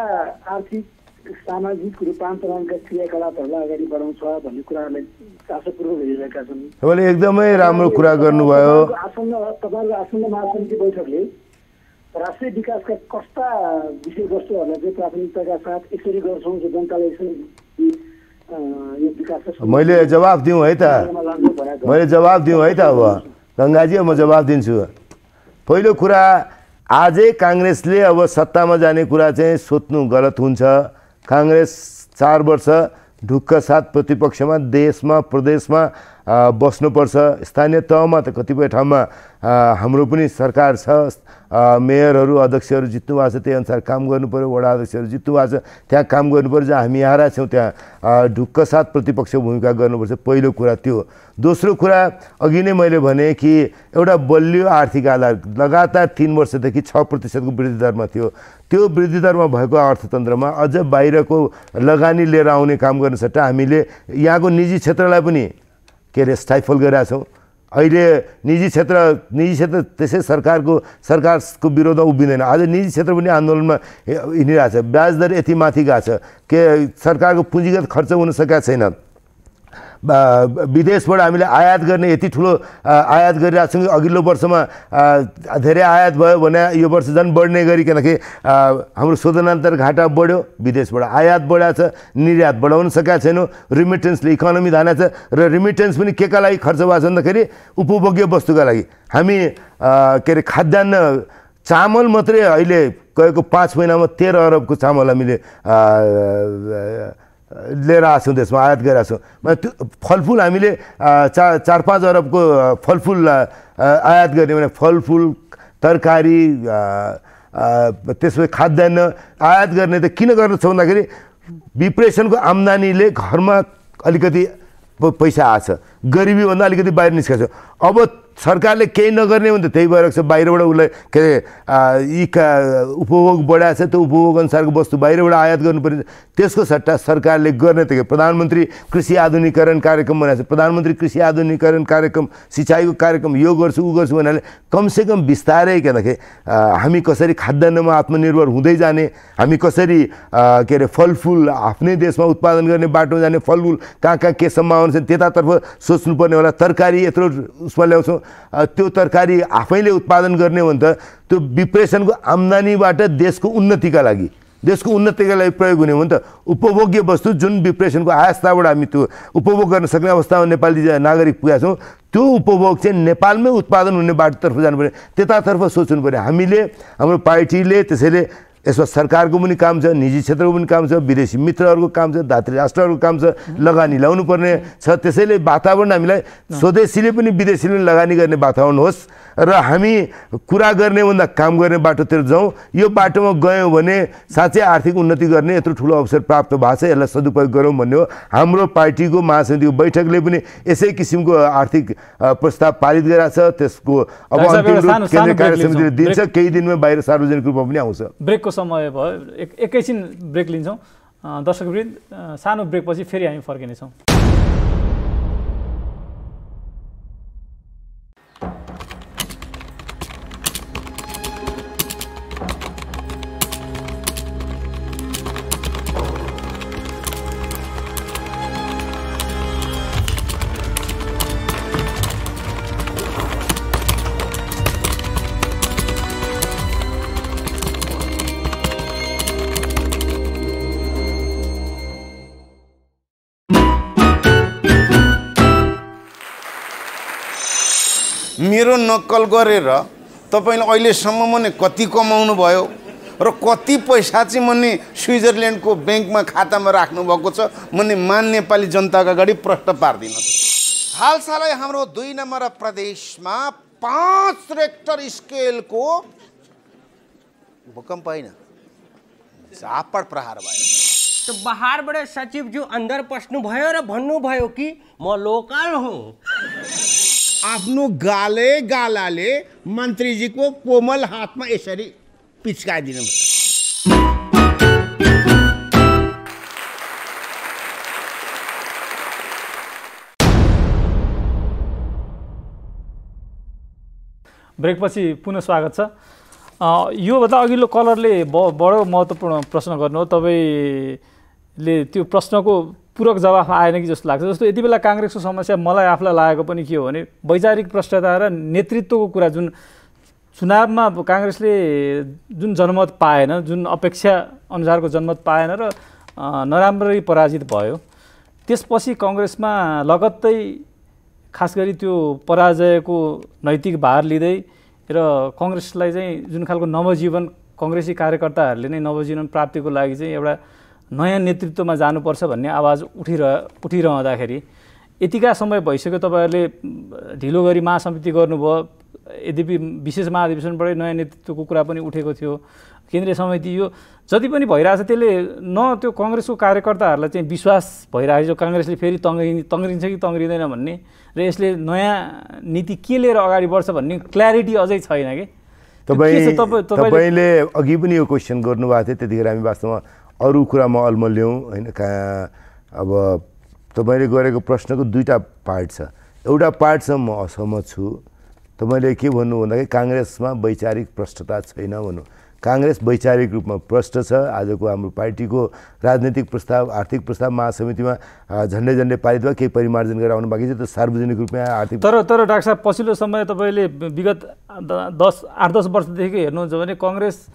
आर्थिक सामाजिक रूपान्तरणका क्रियाकलापहरूलाई अगाडि बढाउँछ भन्ने कुराहरूलाई चासोपूर्वक हेरिरहेका छन्। तपाईँले एकदमै राम्रो कुरा गर्नुभयो। आसन्न तपाईँको आसन्न महासमिति बैठकले राष्ट्रिय विकासका कस्ता विषयवस्तुहरूलाई चाहिँ प्राथमिकताका साथ यसरी गर्छौँ जो जनतालाई यसरी यो विकास मैले जवाफ दिउँ है त मैले जवाफ दिउँ है त अब गङ्गाजी म जवाफ दिन्छु। पहिलो कुरा, आजै काङ्ग्रेसले अब सत्तामा जाने कुरा चाहिँ सोच्नु गलत हुन्छ। कांग्रेस चार वर्ष ढुक्क साथ प्रतिपक्षमा देशमा प्रदेशमा बस्नुपर्छ। स्थानीय तहमा त कतिपय ठाउँमा हाम्रो पनि सरकार छ, मेयरहरू अध्यक्षहरू जित्नु भएको छ, त्यही अनुसार काम गर्नुपऱ्यो। वडा अध्यक्षहरू जित्नु भएको छ, त्यहाँ काम गर्नुपर्छ। जहाँ हामी यहाँ छौँ त्यहाँ ढुक्क साथ प्रतिपक्षको भूमिका गर्नुपर्छ। पहिलो कुरा त्यो। दोस्रो कुरा, अघि नै मैले भने कि एउटा बलियो आर्थिक आधार लगातार तीन वर्षदेखि छ प्रतिशतको वृद्धि दरमा थियो। त्यो वृद्धि दरमा भएको अर्थतन्त्रमा अझ बाहिरको लगानी लिएर आउने काम गर्न सट्टा हामीले यहाँको निजी क्षेत्रलाई पनि के अरे स्टाइफल गरिरहेछौँ। अहिले निजी क्षेत्र निजी क्षेत्र त्यसै सरकारको सरकारको विरोधमा उभिँदैन। आज निजी क्षेत्र पनि आन्दोलनमा हिँडिरहेछ। ब्याज दर यति माथि गएको छ के सरकारको पुँजीगत खर्च हुन सकेको छैन। विदेशबाट हामीले आयात गर्ने यति ठुलो आयात गरिरहेछौँ कि अघिल्लो वर्षमा धेरै आयात भयो भने यो वर्ष झन् बढ्ने गरी किनकि हाम्रो शोधनान्तर घाटा बढ्यो, विदेशबाट आयात बढाएको छ, निर्यात बढाउन सकेका छैनौँ। रिमिटेन्सले इकोनोमी धानेछ र रिमिटेन्स पनि केका लागि खर्च भएको छ भन्दाखेरि उपभोग्य वस्तुका लागि। हामी के अरे खाद्यान्न चामल मात्रै अहिले गएको पाँच महिनामा तेह्र अरबको चामल हामीले लिएर आएको छौँ, देशमा आयात गरिरहेको छौँ। फलफुल हामीले चा चार पाँच अरबको फलफुल आयात गर्ने भने फलफुल तरकारी त्यसपछि खाद्यान्न आयात गर्ने त किन गर्दछौँ भन्दाखेरि विप्रेसनको आम्दानीले घरमा अलिकति पैसा आएछ, गरिबीभन्दा अलिकति बाहिर निस्केको छ। अब सरकारले केही नगर्ने भने त त्यही भइरहेको छ। बाहिरबाट उसलाई के यी उपभोग बढाएको छ, त्यो उपभोग अनुसारको वस्तु बाहिरबाट आयात गर्नुपर्ने। त्यसको सट्टा सरकारले गर्ने त के, प्रधानमन्त्री कृषि आधुनिकीकरण कार्यक्रम बनाएको छ। प्रधानमन्त्री कृषि आधुनिकीकरण कार्यक्रम, सिँचाइको कार्यक्रम, यो गर्छु ऊ गर्छु भन्नाले कमसेकम बिस्तारै के हामी कसरी खाद्यान्नमा आत्मनिर्भर हुँदै जाने, हामी कसरी के अरे फलफुल आफ्नै देशमा उत्पादन गर्ने बाटो जाने, फलफुल कहाँ कहाँ के सम्भावना छ त्यतातर्फ सोच्नुपर्ने होला। तरकारी यत्रो उसमा ल्याउँछौँ, त्यो तरकारी आफैले उत्पादन गर्ने हो भने त त्यो विप्रेसनको आम्दानीबाट देशको उन्नतिका लागि देशको उन्नतिका लागि प्रयोग हुने हो भने त उपभोग्य वस्तु जुन विप्रेसनको आस्थाबाट हामी त्यो उपभोग गर्न सक्ने अवस्थामा नेपाली नागरिक पुगेका छौँ, त्यो उपभोग चाहिँ नेपालमै उत्पादन हुने बाटोतर्फ जानुपर्ने, त्यतातर्फ सोच्नु पऱ्यो। हामीले हाम्रो पार्टीले त्यसैले यसमा सरकारको पनि काम छ, निजी क्षेत्रको पनि काम छ, विदेशी मित्रहरूको काम छ, धात्री राष्ट्रहरूको काम छ, लगानी ल्याउनु पर्ने छ। त्यसैले वातावरण हामीलाई स्वदेशीले पनि विदेशीले पनि लगानी गर्ने वातावरण होस् र हामी कुरा गर्ने भन्दा काम गर्ने बाटोतिर जाउँ। यो बाटोमा गयौँ भने साँच्चै आर्थिक उन्नति गर्ने यत्रो ठुलो अवसर प्राप्त भएको छ, यसलाई सदुपयोग गरौँ भन्ने हो। हाम्रो पार्टीको महासमितिको बैठकले पनि यसै किसिमको आर्थिक प्रस्ताव पारित गरेको छ। त्यसको अब अन्तिम रूप केन्द्रीय कार्य समितिले दिन्छ, केही दिनमा बाहिर सार्वजनिक रूपमा पनि आउँछ। समय भयो, एक एकैछिन ब्रेक लिन्छौँ। दर्शकवृन्द, सानो ब्रेकपछि फेरि हामी फर्किनेछौँ। मेरो नक्कल गरेर तपाईले अहिलेसम्म मैले कति कमाउनु भयो र कति पैसा चाहिँ मैले स्विजरल्यान्डको ब्याङ्कमा खातामा राख्नुभएको छ, मैले मान नेपाली जनताको अगाडि प्रश्न पार्दिनँ। हालसालै हाम्रो दुई नम्बर प्रदेशमा पाँच रेक्टर स्केलको भूकम्प होइन, झापड प्रहार भयो। तो बाहरबाट सचिवज्यू अंदर पस्नुभयो र भन्नुभयो कि म लोकल हुँ। आफ्नो गाले गालाले मन्त्रीजीको कोमल हातमा यसरी पिचकाइदिनु। ब्रेकपछि पुनः स्वागत छ। योभन्दा अघिल्लो कलरले बडो महत्त्वपूर्ण प्रश्न गर्नु हो, तपाईँले त्यो प्रश्नको पूरक जवाफ आएन कि जस्तो लाग्छ। जस्तो यति बेला काङ्ग्रेसको समस्या मलाई आफूलाई लागेको पनि के हो भने वैचारिक भ्रष्टाचार र नेतृत्वको कुरा। जुन चुनावमा काङ्ग्रेसले जुन जनमत पाएन, जुन अपेक्षा अनुसारको जनमत पाएन र नराम्ररी पराजित भयो, त्यसपछि काङ्ग्रेसमा लगत्तै खास गरी त्यो पराजयको नैतिक भार लिँदै र काङ्ग्रेसलाई चाहिँ जुन खालको नवजीवन काङ्ग्रेसी कार्यकर्ताहरूले नै नवजीवन प्राप्तिको लागि चाहिँ एउटा नयाँ नेतृत्वमा जानुपर्छ भन्ने आवाज उठिरह उठिरहँदाखेरि यतिका समय भइसक्यो, तपाईँहरूले ढिलो गरी महासमिति गर्नुभयो। यद्यपि विशेष महाधिवेशनबाटै नयाँ नेतृत्वको कुरा पनि उठेको थियो, केन्द्रीय समिति, यो जति पनि भइरहेछ त्यसले न त्यो काङ्ग्रेसको कार्यकर्ताहरूलाई चाहिँ विश्वास भइरहेको छ काङ्ग्रेसले फेरि तङ्ग्रि तङ्ग्रिन्छ कि तङ्ग्रिँदैन भन्ने, र यसले नयाँ नीति के लिएर अगाडि बढ्छ भन्ने क्ल्यारिटी अझै छैन कि। तपाईँले अघि पनि यो क्वेसन गर्नुभएको थियो, त्यतिखेर हामी वास्तवमा अरू कुरामा अल्मल्याउँ होइन। अब तपाईँले गरेको प्रश्नको दुईवटा पार्ट छ, एउटा पार्टसम्म असहमत छु। त मैले के भन्नु भन्दाखेरि कांग्रेसमा वैचारिक भ्रष्टता छैन भन्नु। कांग्रेस वैचारिक रूपमा भ्रष्ट छ। आजको हाम्रो पार्टीको राजनीतिक प्रस्ताव आर्थिक प्रस्ताव महासमितिमा झण्डै झण्डै पारितमा केही परिमार्जन गरेर आउनु बाँकी छ। त सार्वजनिक रूपमा आर्थिक तर तर डाक्टर साहब पछिल्लो समय तपाईले विगत दस आठ दस वर्षदेखि हेर्नुहुन्छ भने कांग्रेस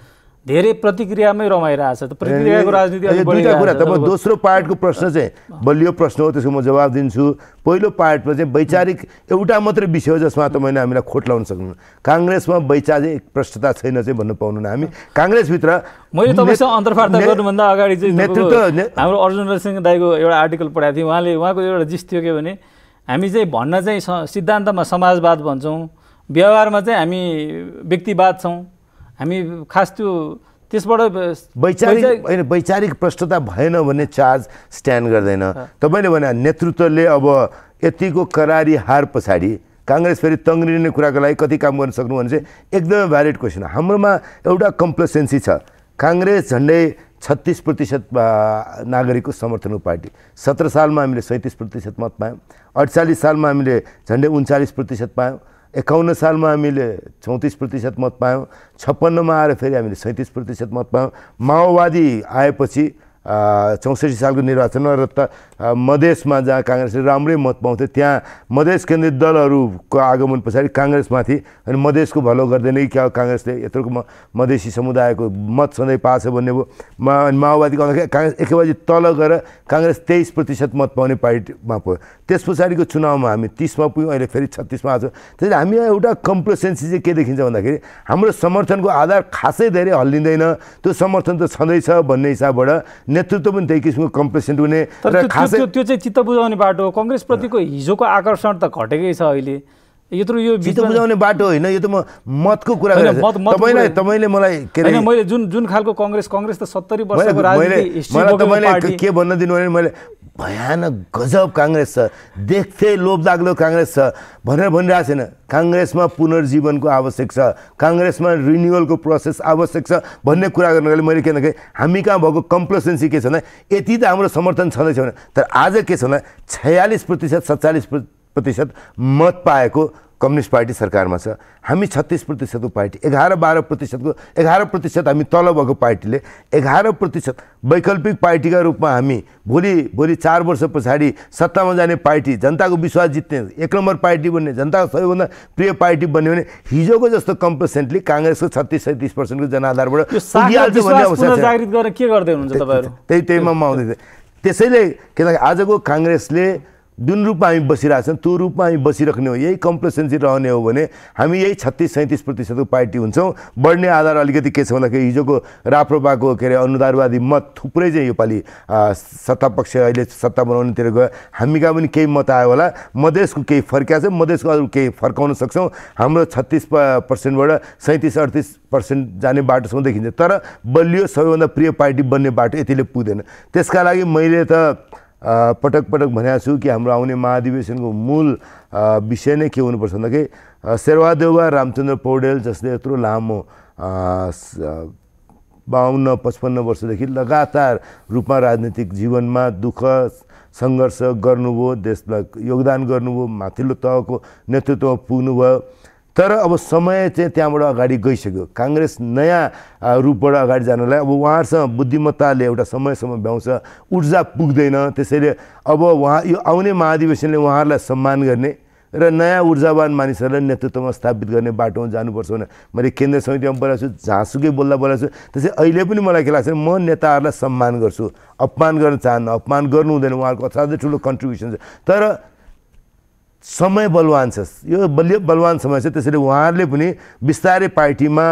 धेरै प्रतिक्रियामै रमाइरहेछ। त प्रतिक्रियाको राजनीति अलि बढिरहेछ। कुरा त म दोस्रो पार्टको प्रश्न चाहिँ बलियो प्रश्न हो, त्यसको म जवाब दिन्छु। पहिलो पार्टमा चाहिँ वैचारिक एउटा मात्र विषय हो जसमा तपाईले हामीलाई खोट लाउन सक्नु। कांग्रेसमा वैचारिक भ्रष्टता छैन चाहिँ भन्नु पाउनु न। हामी कांग्रेसभित्र मैले तपाईसँग अन्तर्वार्ता गर्नुभन्दा अगाडि चाहिँ नेतृत्व हाम्रो अर्जुन सिंह दाइको एउटा आर्टिकल पढाएको थिएँ। उहाँले उहाँको एउटा जिस्ट थियो के भने हामी चाहिँ भन्न चाहिँ सिद्धान्तमा समाजवाद भन्छौँ, व्यवहारमा चाहिँ हामी व्यक्तिवाद छौँ। हामी खास त्यो त्यसबाट वैचारिक हैन वैचारिक भ्रष्टता भएन भन्ने चार्ज स्ट्यान्ड गर्दैन। तपाईले भने नेतृत्वले अब यतिको करारी हार पछाडी कांग्रेस फेरि तङ्ग्रिने कुराको लागि कति काम गर्न सक्नु भने चाहिँ एकदमै भ्यालिड क्वेसन। हाम्रोमा एउटा कम्प्लेसेन्सी छ। कांग्रेस झन्डै छत्तीस प्रतिशत नागरिकको समर्थनको पार्टी, सत्रह सालमा हामीले सैंतीस प्रतिशत मत पायौँ, अठचालीस सालमा हामीले झन्डै उन्चालीस प्रतिशत पायौँ, एकाउन्न सालमा हामीले चौंतीस प्रतिशत मत पायौँ, छप्पन्नमा आएर फेरि हामीले सैंतीस प्रतिशत मत पायौँ। माओवादी आएपछि चौसठी सालको निर्वाचनमा र त मधेसमा जहाँ कांग्रेसले राम्रै मत पाउँथे त्यहाँ मधेस केन्द्रित दलहरूको आगमन पछाडि कांग्रेसमाथि अनि मधेसको भलो गर्दैन कि क्या कांग्रेसले यत्रोको मधेसी समुदायको मत सधैँ पाछ भन्ने भयो। माओवादीको अन्तखेरि कांग्रेस एकैबाजी तल गएर कांग्रेस तेईस प्रतिशत मत पाउने पार्टीमा पुग्यो। त्यस पछाडिको चुनावमा हामी तीसमा पुग्यौँ, अहिले फेरि छत्तीसमा आएको छौँ। त्यसैले हामी एउटा कम्प्लेसेन्सी चाहिँ के देखिन्छ भन्दाखेरि हाम्रो समर्थनको आधार खासै धेरै हल्लिँदैन। त्यो समर्थन त छँदैछ भन्ने हिसाबबाट नेतृत्व पनि त्यही किसिमको कम्प्लेसेन्ट हुने र खासै त्यो चाहिँ चित्त बुझाउने बाटो। कांग्रेस प्रतिको हिजोको आकर्षण त घटेकै छ। अहिले यत्रो यो चित्त बुझाउने बाटो होइन, यो त म मतको कुरा गरेँ। तपाईलाई तपाईले मलाई के अरे मैले जुन जुन खालको कांग्रेस कांग्रेस त सत्तरी वर्षको राजनीति हिस्ट्रीको मैले के भन्न दिनु भने मैले भयानक गजब कांग्रेस छ, देख्थे लोभलाग्दो कांग्रेस छ भनेर भनिरहेको छैन। कांग्रेसमा पुनर्जीवनको आवश्यक छ, कांग्रेसमा रिन्युअलको प्रोसेस आवश्यक छ भन्ने कुरा गर्नकाले मैले के भन्दाखेरि हामी कहाँ भएको कम्प्लेसेन्सी के छ भन्दा यति त हाम्रो समर्थन छँदैछ भने तर आज के छ भन्दा छयालिस प्रतिशत सत्तालिस प्रतिशत मत पाएको कम्युनिस्ट पार्टी सरकारमा छ। हामी छत्तीस प्रतिशतको पार्टी, एघार बाह्र प्रतिशतको एघार प्रतिशत हामी तल भएको पार्टीले एघार प्रतिशत वैकल्पिक पार्टीका रूपमा हामी भोलि भोलि चार वर्ष पछाडि सत्तामा जाने पार्टी, जनताको विश्वास जित्ने एक नम्बर पार्टी बन्ने, जनताको सबैभन्दा प्रिय पार्टी बन्ने भने हिजोको जस्तो कम्प्लेसेन्टली कांग्रेसको छत्तीस सैंतीस पर्सेन्टको जनाधारबाट जागृत गरेर के गर्दै हुनुहुन्छ तपाईँहरू? त्यही त्यहीमा म आउँदै थिएँ। त्यसैले किनकि आजको कांग्रेसले जुन रूपमा हामी बसिरहेछौँ त्यो रूपमा हामी बसिराख्ने हो। यही कम्प्लेसेन्सी रहने हो भने हामी यही छत्तीस सैंतीस प्रतिशतको पार्टी हुन्छौँ। बढ्ने आधार अलिकति के छ भन्दाखेरि हिजोको राप्रपाको के अरे अनुदारवादी मत थुप्रै चाहिँ योपालि सत्ता पक्ष अहिले सत्ता बनाउनेतिर गयो। हामी कहाँ पनि केही मत आयो होला, मधेसको केही फर्किया छ, मधेसको अरू केही फर्काउन सक्छौँ। हाम्रो छत्तीस पर्सेन्टबाट सैंतीस अडतिस पर्सेन्ट जाने बाटोसम्म देखिन्छ तर बलियो सबैभन्दा प्रिय पार्टी बन्ने बाटो यतिले पुग्दैन। त्यसका लागि मैले त पटक पटक भनेको छु कि हाम्रो आउने महाधिवेशनको मूल विषय नै के हुनुपर्छ भन्दाखेरि शेरबहादेउवा रामचन्द्र पौडेल जसले यत्रो लामो बावन्न पचपन्न वर्षदेखि लगातार रूपमा राजनीतिक जीवनमा दुःख सङ्घर्ष गर्नुभयो, देशलाई योगदान गर्नुभयो, माथिल्लो तहको नेतृत्वमा पुग्नुभयो तर अब समय चाहिँ त्यहाँबाट अगाडि गइसक्यो। कांग्रेस नयाँ रूपबाट अगाडि जानलाई अब उहाँहरूसँग बुद्धिमत्ताले एउटा समयसम्म भ्याउँछ, ऊर्जा पुग्दैन। त्यसैले अब उहाँ यो आउने महाधिवेशनले उहाँहरूलाई सम्मान गर्ने र नयाँ ऊर्जावान मानिसहरूलाई नेतृत्वमा स्थापित गर्ने बाटोमा जानुपर्छ भने मैले केन्द्रीय समितिमा बोलाएको छु, जहाँसुकै बोल्दा बोलाएको छु। त्यसै अहिले पनि मलाई के लाग्छ म नेताहरूलाई सम्मान गर्छु, अपमान गर्न चाहन्न, अपमान गर्नु हुँदैन। उहाँहरूको असाध्यै ठुलो कन्ट्रिब्युसन छ तर समय बलवान छ, यो बलियो बलवान समय छ। त्यसैले उहाँहरूले पनि बिस्तारै पार्टीमा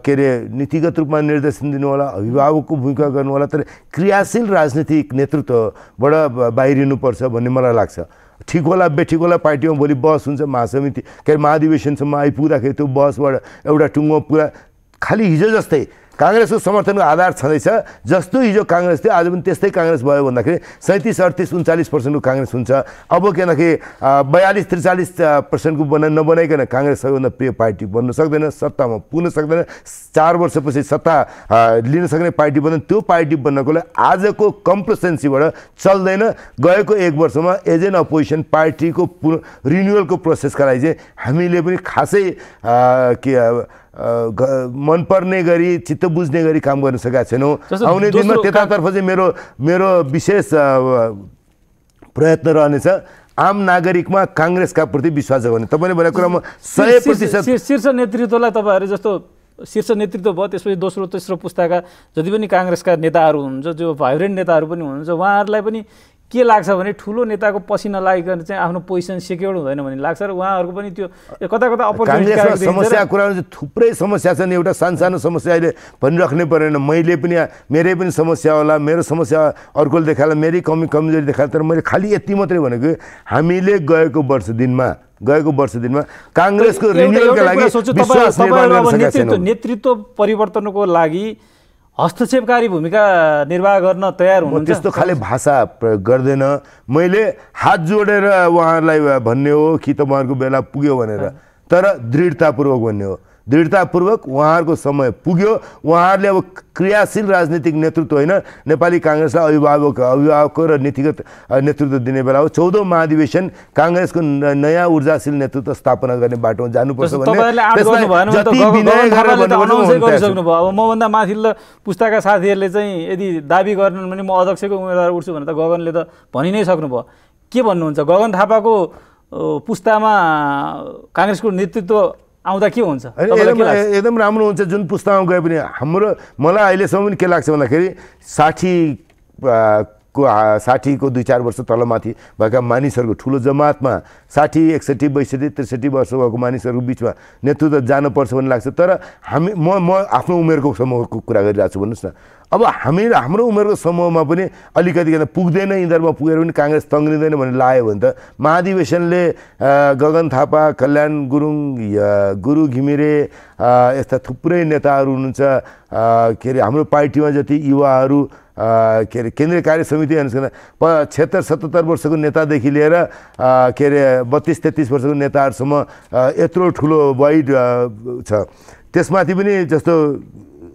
के अरे नीतिगत रूपमा निर्देशन दिनु होला, अभिभावकको भूमिका गर्नु होला तर क्रियाशील राजनीतिक नेतृत्वबाट बाहिरिनुपर्छ भन्ने मलाई लाग्छ। ठिक होला बेठिक होला पार्टीमा भोलि बहस हुन्छ, महासमिति के अरे महाधिवेशनसम्म आइपुग्दाखेरि त्यो बहसबाट एउटा टुङ्गो पुरा खालि हिजो जस्तै कांग्रेसको समर्थनको आधार छँदैछ। जस्तो हिजो कांग्रेस थियो आज पनि त्यस्तै कांग्रेस भयो भन्दाखेरि सैंतीस अड़तीस उन्चालीस पर्सेंट को कांग्रेस हुन्छ। अब किनकि बयालीस त्रिचालीस पर्सेंट को बना नबनाइकन कांग्रेस सबैभन्दा प्रिय पार्टी बन्न सक्दैन, सत्तामा पुग्न सक्दैन, चार वर्षपछि सत्ता लिन सक्ने पार्टी बन्न। त्यो पार्टी बन्नको लागि आजको कम्प्लेसेन्सीबाट चल्दैन। गएको एक वर्षमा एज एन अपोजिसन पार्टीको रिन्युअलको प्रोसेसका लागि चाहिँ हामीले पनि खासै के मन पर्ने गरी चित्त बुझ्ने गरी काम गर्न सकेका छैनौँ। आउने दिनमा त्यतातर्फ चाहिँ मेरो मेरो विशेष प्रयत्न रहनेछ आम नागरिकमा कांग्रेसका प्रति विश्वास गर्ने। तपाईले भनेको कुरा म सय प्रतिशत शीर्ष नेतृत्वलाई तपाईहरु जस्तो शीर्ष नेतृत्व भयो, त्यसपछि दोस्रो तेस्रो पुस्ताका जति पनि कांग्रेसका नेताहरू हुनुहुन्छ, जो भाइब्रेन्ट नेताहरू पनि हुनुहुन्छ, उहाँहरुलाई पनि के लाग्छ भने ठुलो नेताको पसिना लागेर चाहिँ आफ्नो पोजिसन सिक्योर हुँदैन भन्ने लाग्छ र उहाँहरुको पनि त्यो कता कता अपर्चुनिटी समस्या कुरा थुप्रै समस्या छन्। एउटा सानसानो समस्या अहिले भनिराख्नै परेन, मैले पनि मेरै पनि समस्या होला, मेरो समस्या अर्कोले देखाला, मेरै कमी कमजोरी देखाला। तर मैले खालि यति मात्रै भनेको हामीले गएको वर्ष दिनमा गएको वर्ष दिनमा कांग्रेसको रिन्युअलका लागि विश्वास निर्माण गर्न सकेका छैनौं। नेतृत्व परिवर्तनको लागि हस्तक्षेपकारी भूमिका निर्वाह गर्न तयार हुनुहुन्छ। त्यस्तो खाले भाषा प्रयोग गर्दैन। मैले हात जोडेर उहाँहरूलाई भन्ने हो कि तपाईँहरूको बेला पुग्यो भनेर, तर दृढतापूर्वक भन्ने हो। दृढतापूर्वक उहाँहरूको समय पुग्यो। उहाँहरूले अब क्रियाशील राजनीतिक नेतृत्व होइन, नेपाली कांग्रेसलाई अभिभावक अभिभावक र नीतिगत नेतृत्व दिने बेला हो। चौधौं महाधिवेशन कांग्रेसको नयाँ ऊर्जाशील नेतृत्व स्थापना गर्ने बाटोमा जानुपर्छ भन्ने। मभन्दा माथिल्लो पुस्ताका साथीहरूले चाहिँ यदि दाबी गर्नु भने म अध्यक्षको उम्मेदवार उठ्छु भनेर त गगनले त भनि नै सक्नुभयो। के भन्नुहुन्छ गगन थापाको पुस्तामा कांग्रेसको नेतृत्व आउँदा के हुन्छ? एकदम राम्रो हुन्छ। जुन पुस्तामा गए पनि हाम्रो मलाई अहिलेसम्म पनि के लाग्छ भन्दाखेरि साठी को साठी को दुई चार वर्ष तलमाथि भएका मानिसहरूको ठुलो जमातमा साठी एकसठी बैसठी त्रिसठी वर्ष भएको मानिसहरूको बिचमा नेतृत्व जानुपर्छ भन्ने लाग्छ। तर हामी म म आफ्नो उमेरको समूहको कुरा गरिरहेको छु। भन्नुहोस् न, अब हामी हाम्रो उमेरको समूहमा पनि अलिकति पुग्दैन, यिनीहरूमा पुगेर पनि कांग्रेस तङ्ग्रिँदैन भनेर लाग्यो भने त महाधिवेशनले गगन थापा, कल्याण गुरुङ, गुरु घिमिरे यस्ता थुप्रै नेताहरू हुनुहुन्छ, के अरे हाम्रो पार्टीमा जति युवाहरू के अरे केन्द्रीय कार्य समिति अनुसार छिहत्तर सतहत्तर वर्षको नेतादेखि लिएर के अरे बत्तीस तेत्तीस वर्षको नेताहरूसम्म यत्रो ठुलो वाइड छ। त्यसमाथि पनि जस्तो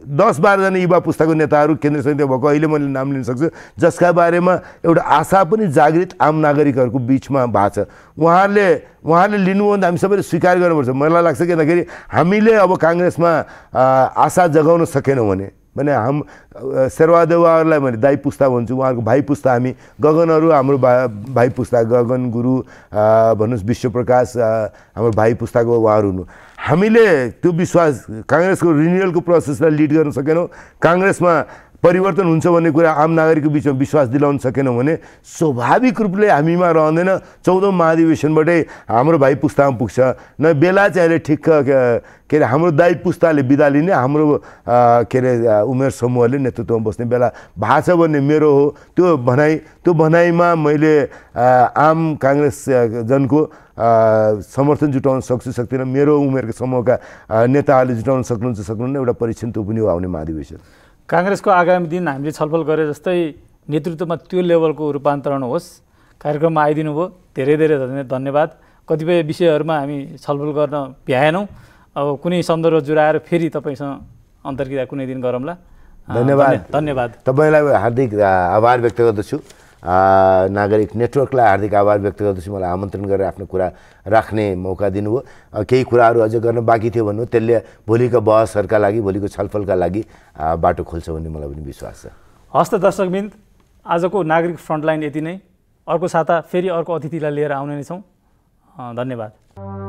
दस बाह्रजना युवा पुस्ताको नेताहरू केन्द्र समितिमा भएको अहिले मैले नाम लिन सक्छु, जसका बारेमा एउटा आशा पनि जागृत आम नागरिकहरूको बिचमा भएको छ। उहाँहरूले उहाँहरूले लिनुभयो भने हामी सबैले स्वीकार गर्नुपर्छ। मलाई लाग्छ किनखेरि हामीले अब कांग्रेसमा आशा जगाउन सकेनौँ भने भने हम शेरबहादेवहरूलाई मैले दाई पुस्ता भन्छु, उहाँहरूको भाइ पुस्ता हामी, गगनहरू हाम्रो भा भाइ पुस्ता, गगन गुरु भन्नुहोस्, विश्वप्रकाश हाम्रो भाइ पुस्ताको उहाँहरू हुनु। हामीले त्यो विश्वास कांग्रेसको रिन्युअलको प्रोसेसलाई लिड गर्न सकेनौँ। कांग्रेसमा परिवर्तन हुन्छ भन्ने कुरा आम नागरिकको बिचमा विश्वास दिलाउन सकेनौँ भने स्वाभाविक रूपले हामीमा रहँदैन। चौधौँ महाधिवेशनबाटै हाम्रो भाइ पुस्तामा पुग्छ न बेला चाहिँ अहिले ठिक्क के अरे हाम्रो दाई पुस्ताले बिदा लिने, हाम्रो के अरे उमेर समूहले नेतृत्वमा बस्ने बेला भएको छ भन्ने मेरो हो त्यो भनाइ। त्यो भनाइमा मैले आम कांग्रेस जनको समर्थन जुटाउन सक्छु सक्दिनँ, मेरो उमेरको समूहका नेताहरूले जुटाउन सक्नुहुन्छ सक्नुहुन्न, एउटा परीक्षण त्यो पनि हो आउने महाधिवेशन। कांग्रेसको आगामी दिन हामीले छलफल गरे जस्तै नेतृत्वमा त्यो लेभलको रूपान्तरण होस्। कार्यक्रममा आइदिनु भयो, धेरै धेरै धन्यवाद। कतिपय विषयहरूमा हामी छलफल गर्न भ्याएनौँ, अब कुनै सन्दर्भ जुराएर फेरि तपाईँसँग अन्तर्क्रिया कुनै दिन गरौँला। धन्यवाद। धन्यवाद तपाईँलाई हार्दिक आभार व्यक्त गर्दछु। नागरिक नेटवर्कलाई हार्दिक आभार व्यक्त गर्दछु, मलाई आमन्त्रण गरेर आफ्नो कुरा राख्ने मौका दिनुभयो। केही कुराहरू अझ गर्न बाँकी थियो भन्नु, त्यसले भोलिको बहसहरूका लागि भोलिको छलफलका लागि बाटो खोल्छ भन्ने मलाई पनि विश्वास छ। हस्त दर्शकवृन्द, आजको नागरिक फ्रन्टलाइन यति नै। अर्को साता फेरि अर्को अतिथिलाई लिएर आउने नै छौँ। धन्यवाद।